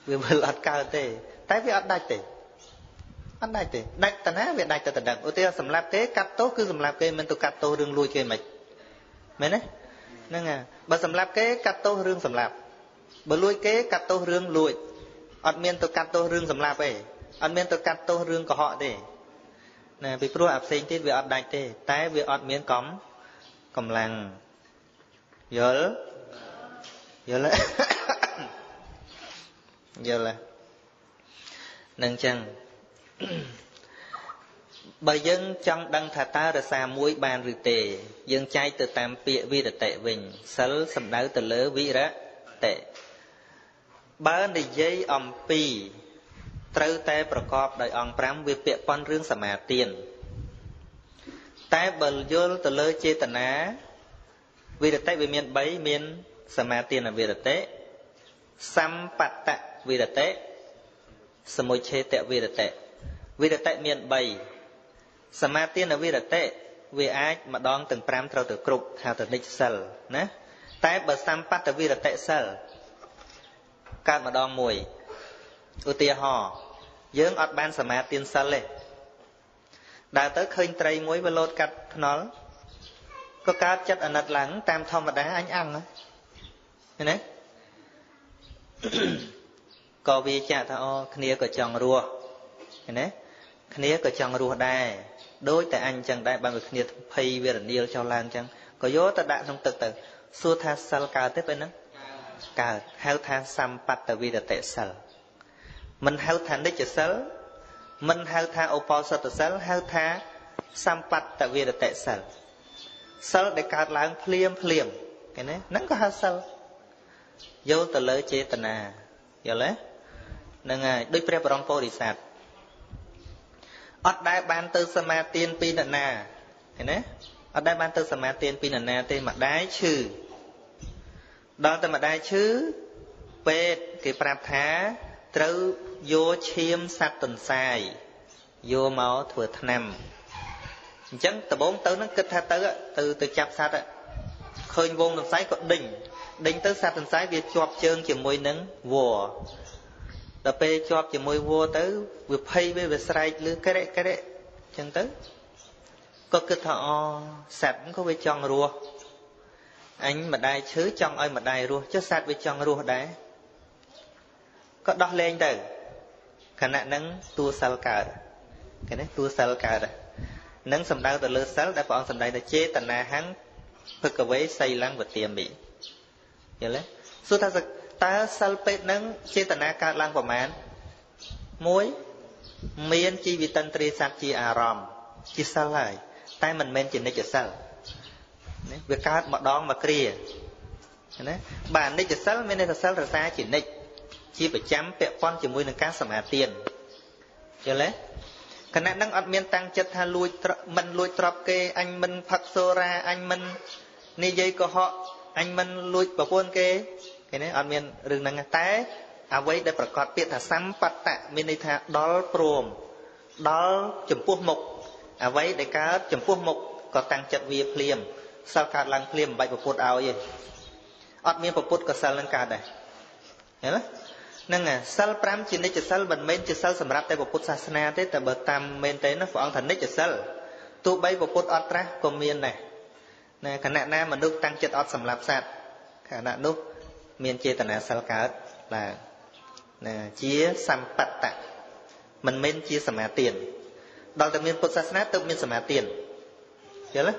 việc vừa lọt cao thế tại vì đạch thế ăn đạch thế đạch ta ná việc đạch ta tận đẳng ô tiêu sầm lạp thế cắt tố cứ sầm lạp kê mình tụ cắt tố đường lui kê mày mẹ nè nâng à bà sầm lạp kế cắt tô rương sầm lạp bà lui kế cắt tô rương lui ăn miên tôi cắt tô rương sầm lạp ấy ăn miên tôi cắt tô rương của họ thế nè vì pro áp sinh thì việc ăn đại thế tái việc ăn miên cấm cầm làng giờ giờ là giờ là nâng chăng bà dân trong đăng thả ta ra xa muối bàn rửa tệ dân chay từ tam pịa vi đã tệ vịnh sớ sầm đáo từ lỡ vi ra tệ bà này dây ổng pì trâu ta bà cọp đời ổng pram vi pịa con rương sả mà tiền ta bà dô từ lỡ chê tần á vi đã tệ vì miền bấy miền sả mà tiền là vi đã tệ xăm bạc tạ vi đã tệ sả môi chê tệ vi đã tệ vi đã tệ miền bày sầm ma tiên là vi đã tệ vi ai mà đón từng pram theo từ cục theo từ địch sờ nè tái bờ sam pat là vi đã tệ sờ cát mà đón mùi ưu tiên họ dướng ọt ban sầm ma tiên sờ lên đã tới khơi tây muối và lót cát nó có cát chất ở nạt lắng tam thông và đá anh ăn đấy nè có vi chả thao khné có chồng rùa nè khné có chồng rùa đài đối tại anh chẳng đại bằng người khné pay về niel cho lan chẳng có dốt ta đã trong tật tật xua tha sal cao tiếp bên đó cao heo tha sam pat tại vì là tệ sal mình heo tha đích chữ sal mình heo tha opposite từ sal heo tha sam pat tại vì là tệ sal sal để cao lang phiem phiem cái này nắng có heo sal dốt từ lỡ chế tận à giờ lấy nè ngài đối với bờ rong sạt ở đây ban tư sơ ma tiên pin nè nè ở đây ban tư sơ ma tiên pin nè tên mặt đái chư đó tên mặt đái chư về cái prap thá trâu vô chiêm sát tuần sai vô máu thừa nằm chẳng từ bốn tới nó kết tha tới từ từ chạp sát á khơi vô tuần sai có đỉnh đỉnh tới sát tuần sai việc chọp chân chỉ môi nắng vùa là pe cho chỉ môi vua tới vừa pay với vừa sai lứa cái đấy cái đấy chẳng tới có cứ thọ sạt cũng có về chọn rùa anh mà đai chứ chọn ai mà đai rùa chứ sạt về chọn rùa đấy có đo lên từ khả năng nắng tua sal cả cái đấy tua sal cả đấy nắng sầm đau từ lứa sal đã bọn sầm đai đã chế tận là hắn phật cái vế xây lăng vật tiềm bị vậy đấy suốt tháng ta sal pe nắng chế tận là cả lăng của mán muối miên chi vi tân tri sát chi à ròm chi sal lại tay mình men chỉ nên chỉ sal việc cá mà đón mà kia bản nên chỉ sal men nên sal là sai chỉ nên chi phải chấm pẹt con chỉ muối nâng cá sầm hà tiền giờ lấy khả năng nắng ọt miên tăng chất tha lui mình lui trọc kê anh mình phật sô ra anh mình ni dây của họ anh mình lui bảo quân kê cái này ọt miên rừng nắng té à vậy đểประกอบ biệt ថាសម្បត្តិមានន័យថាដល់ព្រមដល់ចំពោះមុខអ្វីដែលកើតចំពោះមុខក៏តាំងចិត្តវាភ្លាមសល់កើតឡើងភ្លាមបែបពុទ្ធឲ្យឯងអត់មានពុទ្ធក៏សល់នឹងកើតដែរ Nâng à, sal pram chín đây chữ sal bẩn men chữ sal sầm rạp tây bộ Phật Sasana thế, tờ bậc tam men tây nó phỏng thần đấy chữ sal, tu bay bộ Phật Otra cùng miền này, này khả năng nam mà đúc tăng chữ Ot sầm rạp sạt, khả năng đúc miền chê tận là sal cả là chia sampatta, mình men chia sầm hà tiền, đòi tờ miền Phật Sasana tờ miền sầm hà tiền, hiểu lắm,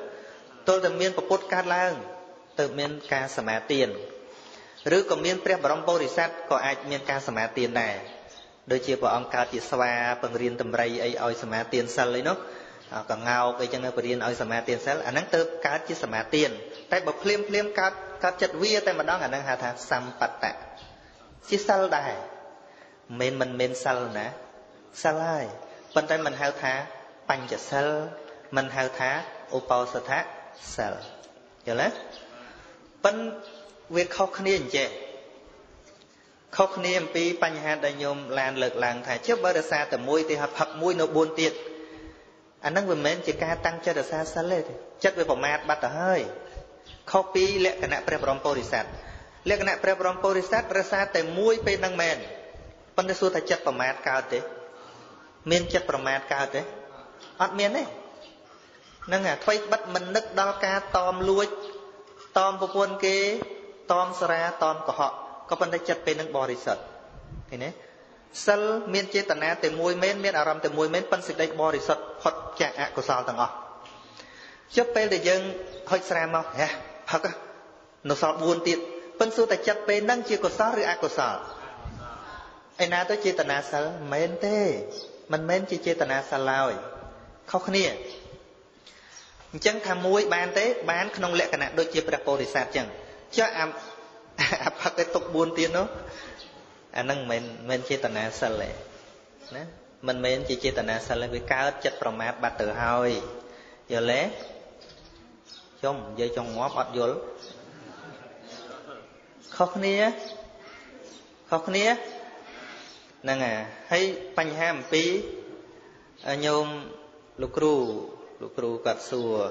tôi tờ miền bộ Phật Cát Lang, tờ miền ca sầm hà tiền. Rứ có miên Preh Brom Bodhisat có ai miên ca sâm á tiền này đôi chia của ông cao chị Sva bằng riêng tầm rây ấy oi sâm á tiền sân lấy nó còn ngao cái chân ấy của riêng oi sâm á tiền sân anh nắng tớ cá chia sâm á tiền tại bậc phim phim cá cá chật vía tại mà đó ngả năng hà thà sâm bạch tạ chia sân đài men mình men sân nè sân ai bên tay mình hao thá bành chật sân mình hao thá opao sơ thá sân hiểu lắm bên việc khóc niềm chê khóc niềm pi banh hà đại nhôm làn lực làng thải trước bờ xa từ mũi thì hợp hợp mũi nó buồn tiệt anh đang vừa mến chỉ ca tăng cho đờ xa xa lên chất với bỏ mát bắt ở hơi khóc pi lệ cái nẹp prep rompo risat lệ cái nẹp prep rompo risat bờ xa từ mũi pi năng mền vấn đề số thải chất bỏ mát cao thế miên chất bỏ mát cao thế ót miên đấy năng à thay bắt mình nứt đo ca tom luôi tom bộ quân kia Tom Sara Tom của họ có vấn đề chặt bên nước bò resort, thế này, sel miền Chê Tân Á từ môi miền miền Aram từ môi miền phân xịt đây bò resort hoặc chặt ạ của sao thằng họ, chắp bên để dân hơi Sara mau, hả, hả cơ, nó sao buồn tiệt, phân số tại chặt bên năng chia của sao rồi ạ của sao, ai na tới Chê Tân Á sel miền thế, mình miền Chê Tân Á sel lao, khóc khnia, chẳng tham môi bán thế bán không lẽ cả nạn đôi chia bạc bò resort chẳng. Cho em phát cái tục buồn tiền đó anh nâng mình mình chỉ tận ác sân lệ mình mình chỉ chỉ tận ác sân lệ vì cao chất phẩm mát bát tự hồi giờ lẽ chồng giờ chồng ngó bắt vô khóc nia khóc nia nâng à hay bánh ham pí nhôm lục rù lục rù cắt xùa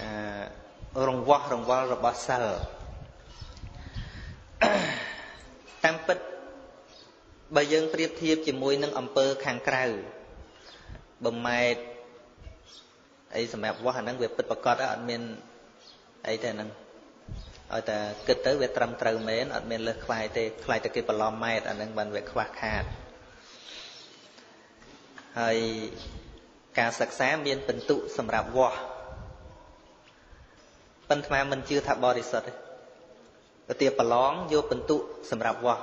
à rồng võ rồng võ là bát sờ tam bích bây giờ tiếp tiếp chỉ mùi nâng âm bơ khang cầu bầm mai ấy xem võ hành năng việc bịch bạc cọt ở miền ấy thế năng ở ta kết tới về trầm trừ mến ở miền lơ khai tê khai tê kịp lòm mai ở năng bàn việc khoa khát hay cả sắc xá miền bình tụ xem võ Bần thma mình chưa thả bò đi sọt Ở tiệp bà lóng vô bần tụ Sầm rạp vò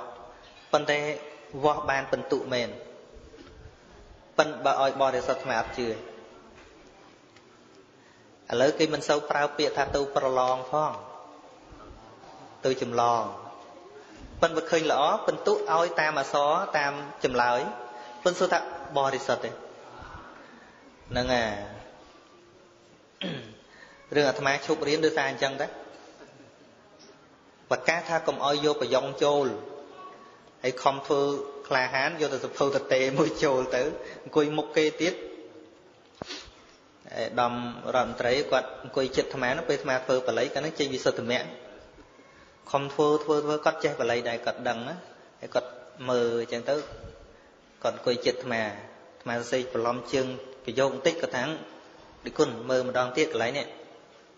Bần thế vò bàn bần tụ mền Bần bà oi bò đi sọt thma ạp chưa À lỡ khi mình sâu prao bịa thả tù bà lóng phong Tù chùm lóng Bần bà khơi lõ bần tụ oi tam à xó tam chùm lõi Bần sâu thả bò đi sọt Nâng à Rừng ở thầm ác chụp riêng đưa xa anh chân đấy Và cá tha cầm oi vô bà dông chôl Hãy không thơ khá hán vô thật thơ thật tê môi chôl tớ Cúi mục kê tiết Đầm rộn trấy quạt Cúi chật thầm ác nó bê thầm ác phơ bà lấy Cả nó chê vì sợ thầm ác Không thơ thơ thơ cót chê bà lấy đại cọt đằng á Hãy cọt mờ chân tớ Còn cúi chật thầm ác Thầm ác xây bà lom chương Bà dông tích cả tháng Đi cun mờ mà đong tiết cả lấy nè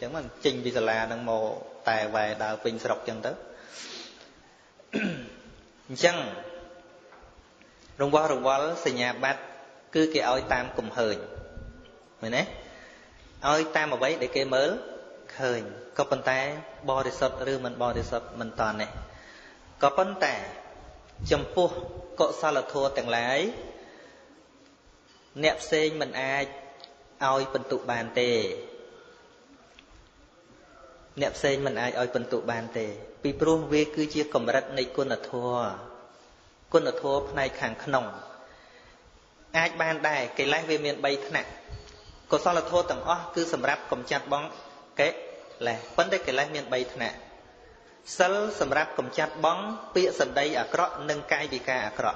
chẳng mà trình vì là đang mồ tài vài đào bình sọc chân tớ chăng rung qua rung qua xây nhà bát cứ cái oi tam cùng hờn mày nè oi tam mà vậy để cái mớ hờn có bàn tay bò đi sập rư mình bò đi sập mình toàn này có bàn tay chấm pua cọ sao là thua tặng lái nẹp xê mình ai oi bình tụ bàn tề Nẹp xe mình ai oi phần tụ bàn tề. Vì bố về cứ chia cầm rắc này con là thua. Con là thua này khẳng khổng. Ai bàn đài cái lái về miền bay thân ạ. Cô sao là thua tầm ơ cứ sầm rắp cầm chặt bóng. Cái là vấn đề cái lái miền bay thân ạ. Sớl sầm rắp cầm chặt bóng. Bịa sầm đây ở cọ nâng cai vì ca ở cọ.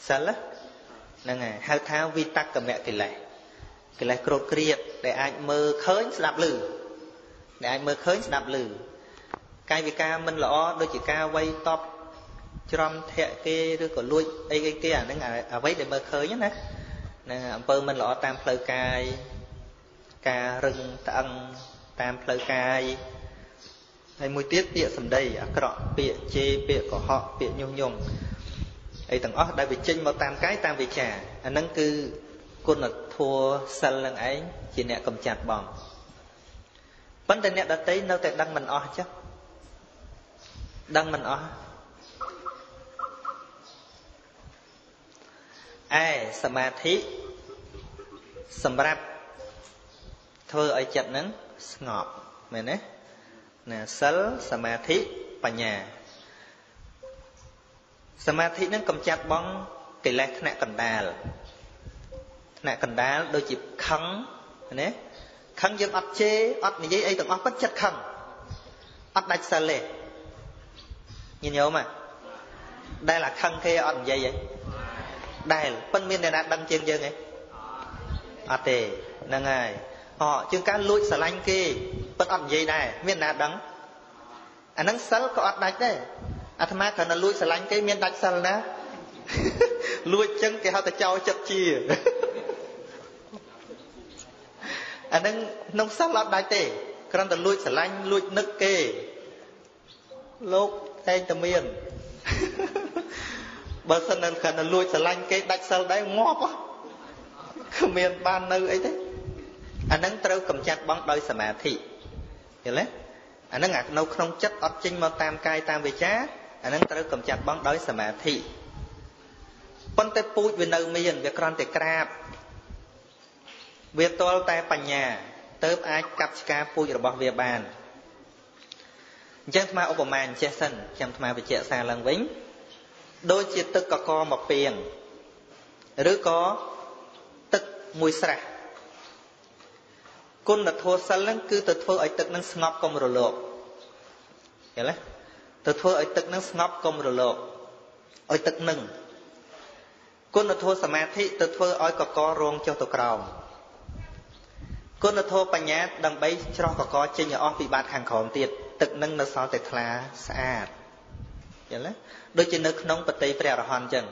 Sớl á. Nâng à hào tháo vi tắc cầm mẹ cái lái. Cái lái cổ kriệt để ai mơ khới đạp lử. Để ai mơ khới đạp lử. Cái vì ca mình lõ đôi chỉ ca quay top chrom thẹ kê đưa cổ lui ấy cái kia nâng à quay để mơ khới nhá nè. Nâng à mình lõ tam phơi cai. Ca rừng ta ăn tam phơi cai. Hay mùi tiết bịa sầm đầy à cọ bịa chê bịa của họ bịa nhung nhung. Ấy thằng ớt đại vị chinh mà tam cái tam vị trả. À nâng cư con là thua sân lần ấy chỉ nẹ cầm chặt bỏng. Vấn đề nẹ đã tới nâu tại đăng mình o chứ. Đăng mình o. Ai sầm ma thí. Sầm rạp. Thơ ở chặt nắng. Ngọt. Mày nế. Nè sớ sầm ma thí. Bà nhà. Sầm ma thí nâng cầm chặt bỏng. Kỳ lạc nẹ cầm đà là. Nè cần đá đôi chịp khăn. Khăn dân ọt chê. ọt này dây ấy tầng ọt bất chất khăn. ọt đạch xa lệ. Nhìn nhớ mà. Đây là khăn khê ọt này dây vậy. Đây là phân miên này đã đâm trên dân ấy. ọt tề. Nâng ai. Họ chương cá lụi xa lanh kê. Bất ọt này dây này. Miên này đắng. Anh nâng sẵn có ọt đạch đấy. Anh thầm mà khả năng lụi xa lanh kê. Miên đạch sẵn ná. Lụi chân kì hào ta cháu chất chìa. Anh nâng nông sắc lọt đại tế. Còn ta lùi xả lanh, lùi nức kê. Lúc thay ta miền. Bởi sân nâng khả năng lùi xả lanh kê. Đạch xả đấy ngọp á. Cứ miền ban nâu ấy thế. Anh nâng trâu cầm chát bóng đôi xả mạ thị. Hiểu lấy. Anh nâng ngạc nâu không chất ọt chinh màu tam cai tam về chát. Anh nâng trâu cầm chát bóng đôi xả mạ thị. Vẫn tới bụi về nâu miền. Vì còn tới krab. Vì tôi ta bằng nhà. Tớp ách cặp chá phụi rồi bỏ về bàn. Chẳng thầm ốc bỏng màn chế sân. Chẳng thầm ốc chế xa lần vĩnh. Đôi chế tức có co một phiền. Rứ có tức mùi sạc. Côn là thua xa lưng cứ tự thua ấy tức nâng ngọc công rồi lộp. Hiểu lấy. Tự thua ấy tức nâng ngọc công rồi lộp. Ấy tức nâng. Côn là thua xa mát thị tự thua ấy có co rôn cho tụi cầu. Cô nó thô bà nhá đầm bấy cho có có trên nhỏ bị bạt hàng khổng tiệt. Tức nâng nó xóa tệ thá xa. Đôi trên nước nông bật tây phèo hòn chừng.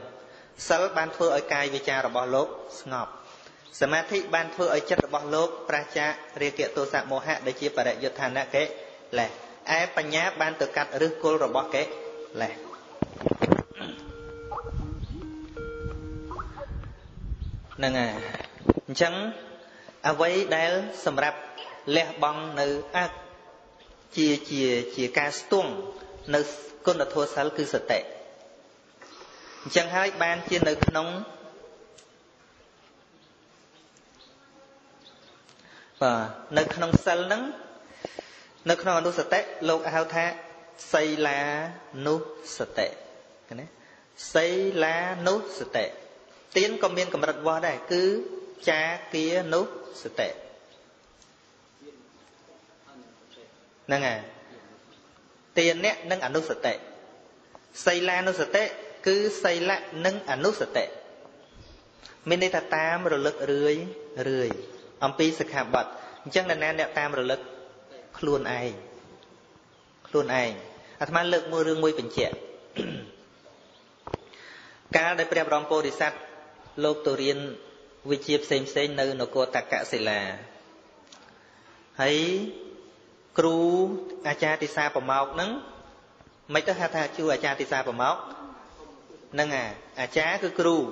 Sớ ban thua ở cài về cha rồi bỏ lốp. Ngọc. Sở mát thị ban thua ở chất rồi bỏ lốp. Pra cha rìa kệ tô sạc mô hạ để chia bà đại dột thàn nạ kế. Lẹ. Ai bà nhá ban tự cắt rước cô rồi bỏ kế. Lẹ. Nâng à. Chẳng. À vậy đây sầm rạp lẽ bằng nơi ác chia chia chia ca stung nơi con đã thua sáu cứ sợ tệ chẳng hai ban chia nơi nóng và nơi nóng sáu nắng nơi nóng sợ tệ lục ao tha xây lá nút sợ tệ cái này xây lá nút sợ tệ tiến công viên cầm đặt vào đây cứ cha kia nút sự tệ. Nâng à. Tiền nè nâng ảnh nút sự tệ. Xây la nút sự tệ. Cứ xây la nâng ảnh nút sự tệ. Mình đây là tam rồi lực rưỡi. Rưỡi. Ông pi sực hạ bật. Chẳng là nè tam rồi lực. Khuôn ai. Khuôn ai. Ở thầm lực mua rương mùi bình trẻ. Cá đây phải rong cô đi sát. Lộp tổ riêng. Vì chiếc xem xem nơi nó có tạc cả sẽ là. Hãy Cửu Acha tí xa bỏng mọc nâng. Mấy tớ hát hạ chú Acha tí xa bỏng mọc. Nâng à Acha cứ Cửu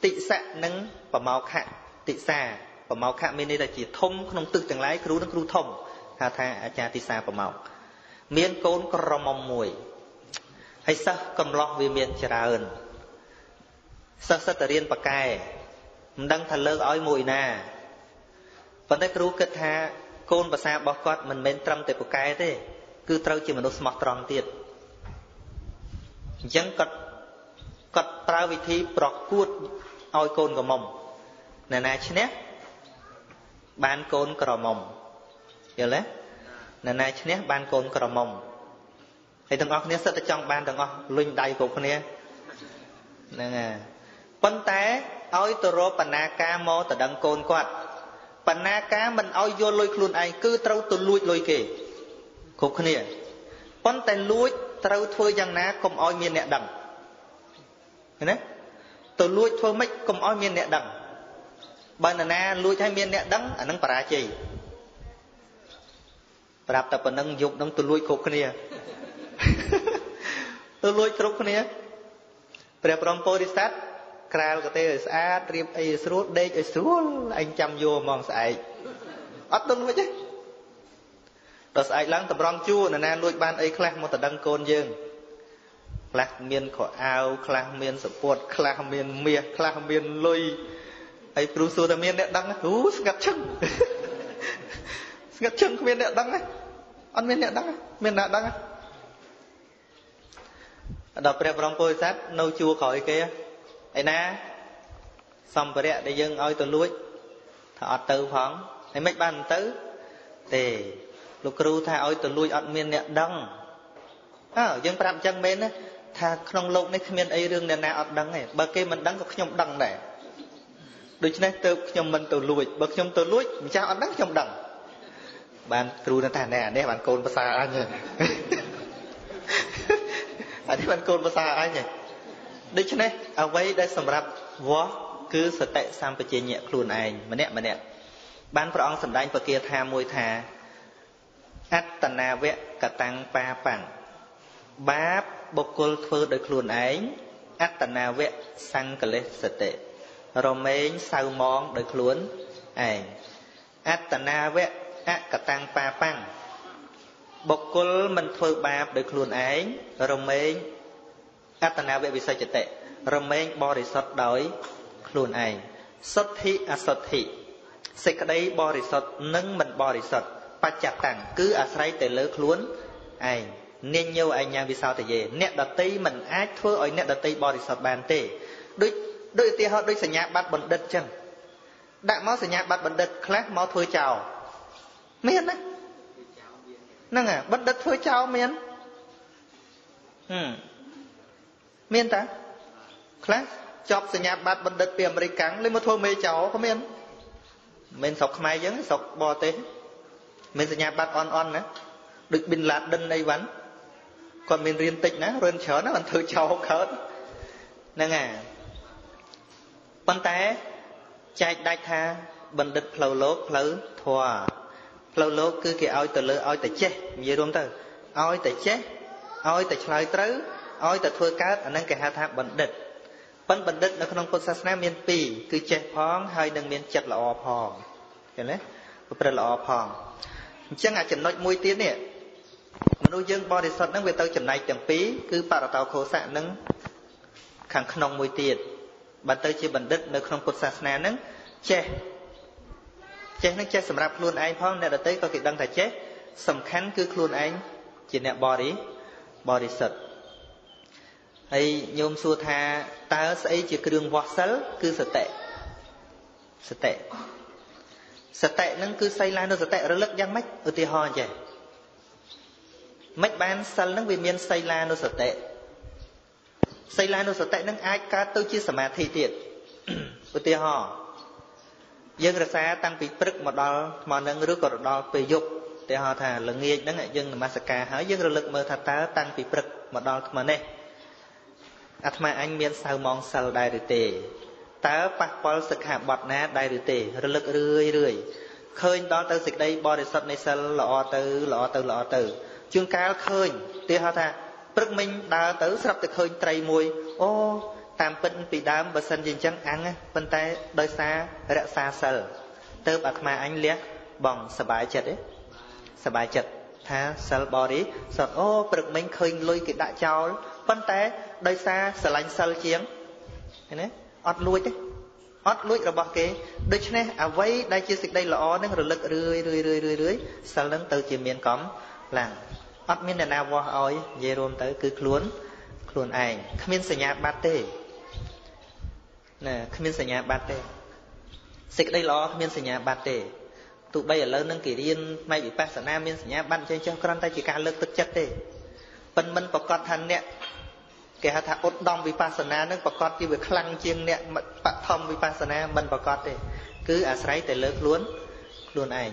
tị xa nâng bỏng mọc hạ. Tị xa bỏng mọc hạ mình đây là chỉ thông. Không tức chẳng lái Cửu nâng Cửu thông. Hát hạ Acha tí xa bỏng mọc. Miên côn có rong mong mùi. Hãy xa cầm lọc vì miên trả ơn. Xa xa tờ riêng bà cài. Mình đang thật lỡ ôi mùi nà. Vẫn tới Cửu kết thả. Côn bà xa bó khót mình mến trăm tới bộ cái thế. Cứ trâu chứ mình nó mọc tròn tiệt. Chẳng cất Cất trao vị thi bọc cuốt ôi côn của mông. Nè nè chứ nét Bán côn của mông. Hiểu lẽ? Nè nè chứ nét bán côn của mông. Hãy thằng ốc nế sẽ trong bán thằng ốc luyện đầy cục nế. Nè nè Quân tế ôi tù rô bà nà ca mô tà đăng côn quạt. Bà nà ca mình ôi vô lôi khuôn ai cứ trâu tù lùi lùi kì. Cục nế Quân tế lùi trâu thôi giang ná cùng ôi miên nẹ đằng. Thế nế Tù lùi thôi mách cùng ôi miên nẹ đằng. Bà nà lùi thay miên nẹ đằng ở nâng bà ra chì. Bà đạp tạp bà nâng dục nâng tù lùi cục nế. Tù lùi trúc nế. Bà bà rong bồ đi sát Kral có thể xa triếp ấy sốt đếch ấy sốt anh chăm vô mong sạch. Ất đúng vậy chứ. Đó sạch lắng tầm rong chua nè nè lùi ban ấy khắc mô tà đăng côn dương. Khắc miên khổ áo, khắc miên sổ bột, khắc miên miệt, khắc miên lùi. Ấy bú xua tà miên đẹp đăng hú ngặt chưng. Ngặt chưng có miên đẹp đăng á. Ất miên đẹp đăng á, miên đẹp đăng á. Đó bà rong bồ sát nâu chua khỏi kia. Ê nà xong bà rẹ để dân ôi tù lùi thả ọt tư phóng ấy mấy bàn tư thì lúc rưu thả ôi tù lùi ọt miên nẹ đăng à dân bà rạm chân mến thả khổng lục này khmiên ấy rương nè nà ọt đăng này bà kê mình đăng có khổng đăng này đôi chứ này tư khổng mình tù lùi bà khổng tù lùi mình chào ọt đăng khổng đăng bàn rưu nè thả nè nè bàn côn bà xa anh nhỉ à nè bàn côn bà xa anh nhỉ. Đấy chứ này, ở đây đã xong rạp vô cứ sở tệ xăm bà chế nhẹ khuôn anh. Mà nẹ, mà nẹ Bán bà ông xâm đánh bà kia tha môi thà Át tàn nà vẹn cả tăng ba bằng Báp bọc cô thơ đời khuôn anh Át tàn nà vẹn sang cả lê sở tệ Rồi mênh sao mong đời khuôn anh Át tàn nà vẹn át cả tăng ba bằng Bọc cô mình thơ bạp đời khuôn anh Rồi mênh Át tà nà vệ vì sao chật tệ Rầm mênh bò rì sọt đói Khuôn anh Sọt thị à sọt thị Sẽ cái đấy bò rì sọt nâng mình bò rì sọt Bạch chạc tặng cứ à srei tệ lỡ khuôn anh nên nhau anh nhàng vì sao tệ dễ nét đợt tây mình ách thua ôi nét đợt tây bò rì sọt bàn tệ Đôi tìa họ đôi sở nhạc bát bẩn đất chân Đạc máu sở nhạc bát bẩn đất Khát máu thua chào Miên á Nâng à bẩn đất thua chào miên Ừm Miên ta? Khá, chọc sẽ nhạc bát bật đật bìa mời cắn lên mà thôi mê cháu có miên. Mình sọc khmai dấn, sọc bò tế. Mình sẽ nhạc bát on on ná. Được bình lạt đân đây vắn. Còn mình riêng tịch ná, rên chớ ná, mình thử cháu khớt. Nâng à. Bọn ta, chạy đạch tha, bật đật lâu lố, lâu thòa. Lâu lố cứ kìa ôi tờ lỡ, ôi tờ chê. Vì đúng tờ, ôi tờ chê, ôi tờ chlai trớ. Ôi ta thua cát ở nâng kẻ hạ thạc bẩn địch. Bẩn bẩn địch nó không có sát ná miên bì. Cứ chết phóng hơi nâng miên chật là ổ phóng. Hiểu lấy? Cứ bật là ổ phóng. Chẳng à chẳng nói mùi tiếng nè. Mà nụ dương bò đi sọt nâng về tao chẳng này chẳng phí. Cứ bà rào tao khổ sạ nâng khẳng không mùi tiếng. Bẩn tao chỉ bẩn địch nó không có sát ná nâng. Chết Chết nâng chết xâm rạp luôn anh phóng. Nè đã tới có kỹ đăng thả chết. Xâm khánh cứ luôn anh. Chỉ nè bò đi Bò đi sọt ấy nhôm xua tha ta sẽ chỉ cái đường vọt sớ cứ sệt tệ sệt tệ sệt tệ nâng cứ say la nó sệt tệ rất lắc giang mách ở ti ho vậy mách ban sân nâng vì miên say la nó sệt tệ say la nó sệt tệ nâng ai cá tôi chia sẻ mà thi tiệt ở ti ho dân ra xa tăng bị bực một đòn mà nâng rước còn đòn bị dục ti ho thà là nghe nâng lại dân là masaka hỏi dân ra lực mơ thà ta tăng bị bực một đòn mà nè Ất mà anh miên sao mong sao đai rửa tề Tớ bạc bó sực hạ bọt ná đai rửa tề Rửa lực rươi rươi Khơi đó tớ dịch đây bó rửa sọt này sao lọ tớ lọ tớ lọ tớ Chuyên cá khơi Tiếc hóa thà Bức mình đá tớ sắp tớ khơi trầy mùi Ô Tạm bình bị đám bà sân dình chăng ăn Bên tay đôi xa rạ xa sao Tớ bạc mà anh liếc Bỏng sả bái chật Sả bái chật Tha sao bó đi Sọt ô bực mình khơi lôi kì đại cháu Bên tay đời xa sở lành sơ chiến. Thế này, ọt lùi thế. ọt lùi rồi bỏ kì Đức này, à vậy, đại chia sịch đây là ó, nâng rồi lực rưỡi rưỡi rưỡi rưỡi rưỡi. Sao nâng từ chỉ miền cóm là ớt miền đàn áo vô hỏi, dê rôn tới cứ luôn, luôn ảnh. Khá miền xảy nhạc bát tê. Nè, khá miền xảy nhạc bát tê. Sịch đây là ó, khá miền xảy nhạc bát tê. Tụi bây ở lớn nâng kỷ riêng, may bị bác sản nam miền xảy nhạc bát trên cho con ta chỉ cả lực tức chất tê. Bần mân bọc cọt thân nè. Kể hả thả ốt đông vipassana nâng bọc cọt đi bởi khăn chiêng nè. Bạc thông vipassana mân bọc cọt đi. Cứ ả srei tới lớp luôn. Luôn ảnh.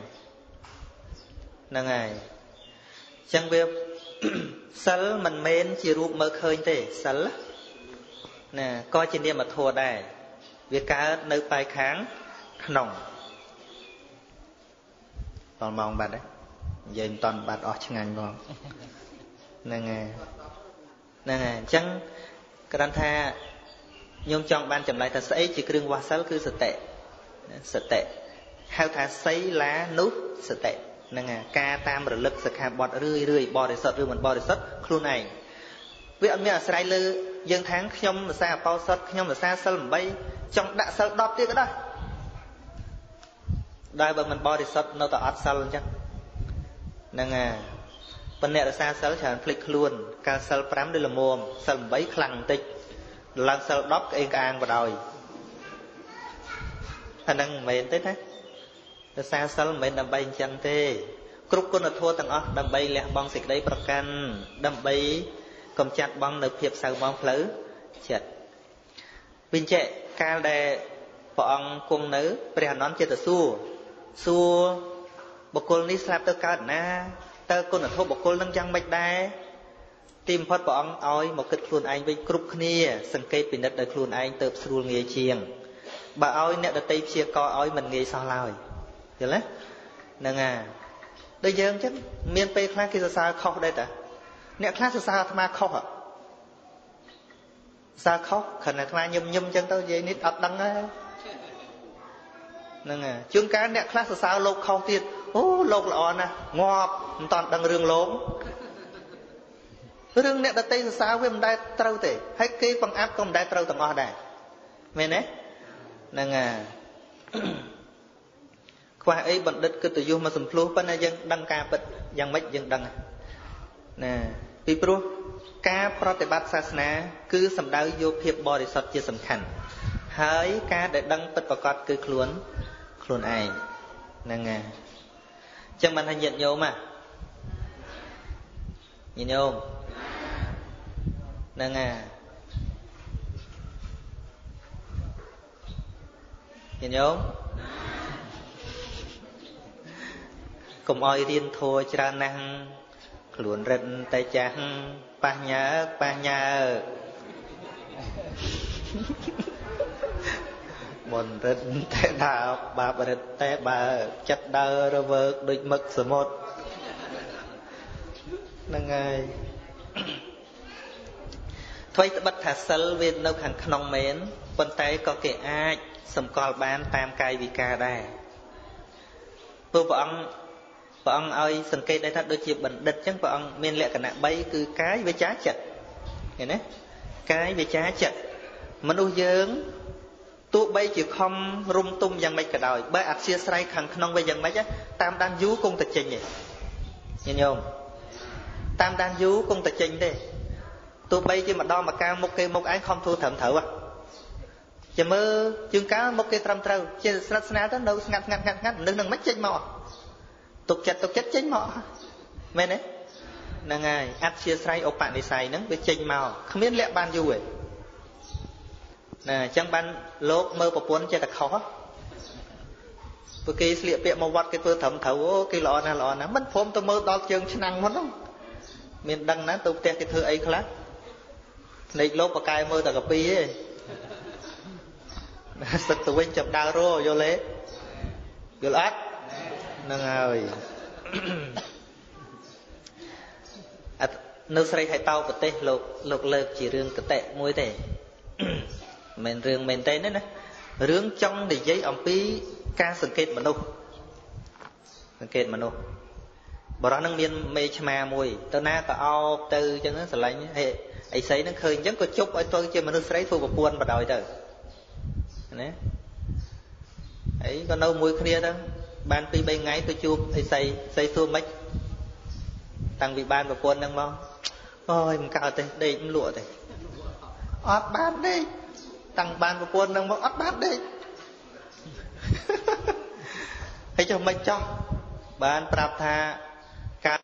Nâng ảnh. Chẳng việc. Sal mình mến chỉ rụp mơ khơi thế. Sal. Nè. Coi trên điểm mà thua đài. Việc cá ớt nơi bài kháng. Nồng. Toàn mong bạn đấy. Giờ toàn bạn ọt chẳng ảnh ngon. Nâng ảnh. Nên là chẳng các anh ta nhóm chọn ban chậm lại ta xây chỉ kêu qua sáu cứ sệt tệ sệt tệ hao thà xây lá nút sệt tệ nên là ca tam rồi lực sệt hà bọt rưỡi rưỡi bọt để sệt rưỡi mình bọt để sệt kêu này với ông nhà sài lư dân tháng nhom là xa bao sệt nhom là xa sờ làm bay trong đã sờ đọt tiếc đó đây bằng mình bọt để sệt nó tạo áp sờ luôn chứ nên là bên này là xa sờ chẳng flick luôn ca sờ pram đây là mồm sờ bấy khăng tịch làm sờ đóc cái càng vào đời anh đang mệt tới thế là xa sờ mệt đầm bay chân thế cướp con là thua thằng óc đầm bay lẹ bong xịt đấy bọc can đầm bay cầm chặt bong được hiệp sờ bong lỡ chặt bình chạy ca đề bọn cung nữ bèn nón chơi tờ xu xu bọc côn ní slap tơ ca na tơ côn là thua bọc côn lăng trăng bạch đai tìm phát bỏ ông ôi một kích khuôn anh với cục khnia sân cây bình đất đời khuôn anh tợp sưu nghề chiêng bà ôi nẹ đợt tây chia co ôi mình nghề sao lòi hiểu lắm nâng à đây giờ chắc miền tây khác kia sao khóc đây ta nẹ khác sao tham khóc hả sao khóc khẩn là tham nhum nhum chân tao dễ nít ập đắng á nâng à chương cá nẹ khác sao lột khóc tiền ô lột là on à ngọt toàn đằng rương lốm rừng nè đặt tay sao với mình đại trâu thế hay cái bằng áp công đại trâu tầng ở đây men đấy nâng à qua ấy bận đất cứ tự do mà sủng phu bên này dân đăng ca bật dân mấy dân đăng nè vì pru ca pratibat sasana cứ sầm đào vô hiệp bồi sọt chia sầm khẩn hỡi ca để đăng bật bạc cọt cứ khluôn khluôn ai nâng à chẳng mình hay nhận nhau mà nhận nhau nâng à nhìn không cùng oi riêng thua cha năng luồn rịnh tay trắng ba nhớ ba nhớ buồn rịnh tay đào bà rịnh tay bà chặt đờ rồi vợt đôi mực số một nâng ơi vậy bật thả sầu về nấu hàng khăn mền vận tải có kẻ ai sầm còi bán tam cài vì cà đài tôi vợ ông vợ ông ơi sừng cây đây thật đôi chiếc bẩn đứt chẳng vợ ông men lẹ cả nạ bay cứ cái với trái chặt nghe nè cái với trái chặt mà nuôi dưỡng tụ bay chỉ không rung tung giằng bay cả đời bay ạt xia say hàng khăn về giằng bay chứ tam đan dú công tịch trình vậy nhìn nhung tam đan dú công tịch trình đây tôi bay chứ mà đo mà cao một cây một ái không thua thẩm thấu à chứ mơ chương cá một cây trăm trâu chứ sát sát đó đâu ngặt ngặt ngặt ngặt nâng nâng mắt chênh mọ tục chặt tục chặt chênh mọ men đấy nâng ai áp chia say ốc bạn đi say nâng với chênh màu không biết lẽ ban du ấy nè chẳng ban lốp mơ bọc cuốn chơi thật khó với cái liệp bẹ màu vắt cái tôi thẩm thấu cái lọ na lọ na mất phom tôi mơ đo chương chân năng mất không miền đăng ná tôi tè cái thứ ấy khác này lốp và cài mơ tờ cà pi ấy sực tụi mình chậm đào rô vô lễ vô lát nâng ơi nước sấy hay tàu vật tê lục lục lợp chỉ riêng cái tệ muối tệ mình riêng mình tê nữa nè riêng trong để giấy ông pi ca sừng kết mà nô sừng kết mà nô bảo rằng miền mây chma muối tao na tao ao từ cho nó sờ lạnh hệ ấy sấy nó khơi vẫn có chút ở tôi chơi mà nước sấy thu vào buôn và đòi từ nè ấy có nấu muối khía đó ban pi bay ngay tôi chụp thầy xây xây xua mấy tăng vị ban và quân đang mong ôi mình cào đây đây cũng lụa đây ót bát đây tăng ban và quân đang mong ót bát đây hãy cho mấy cho ban prap tha ca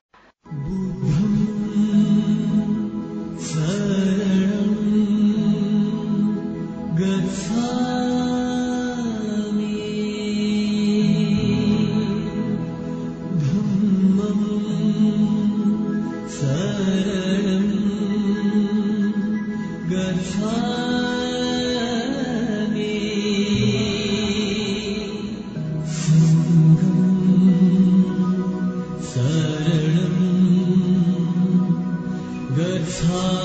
It's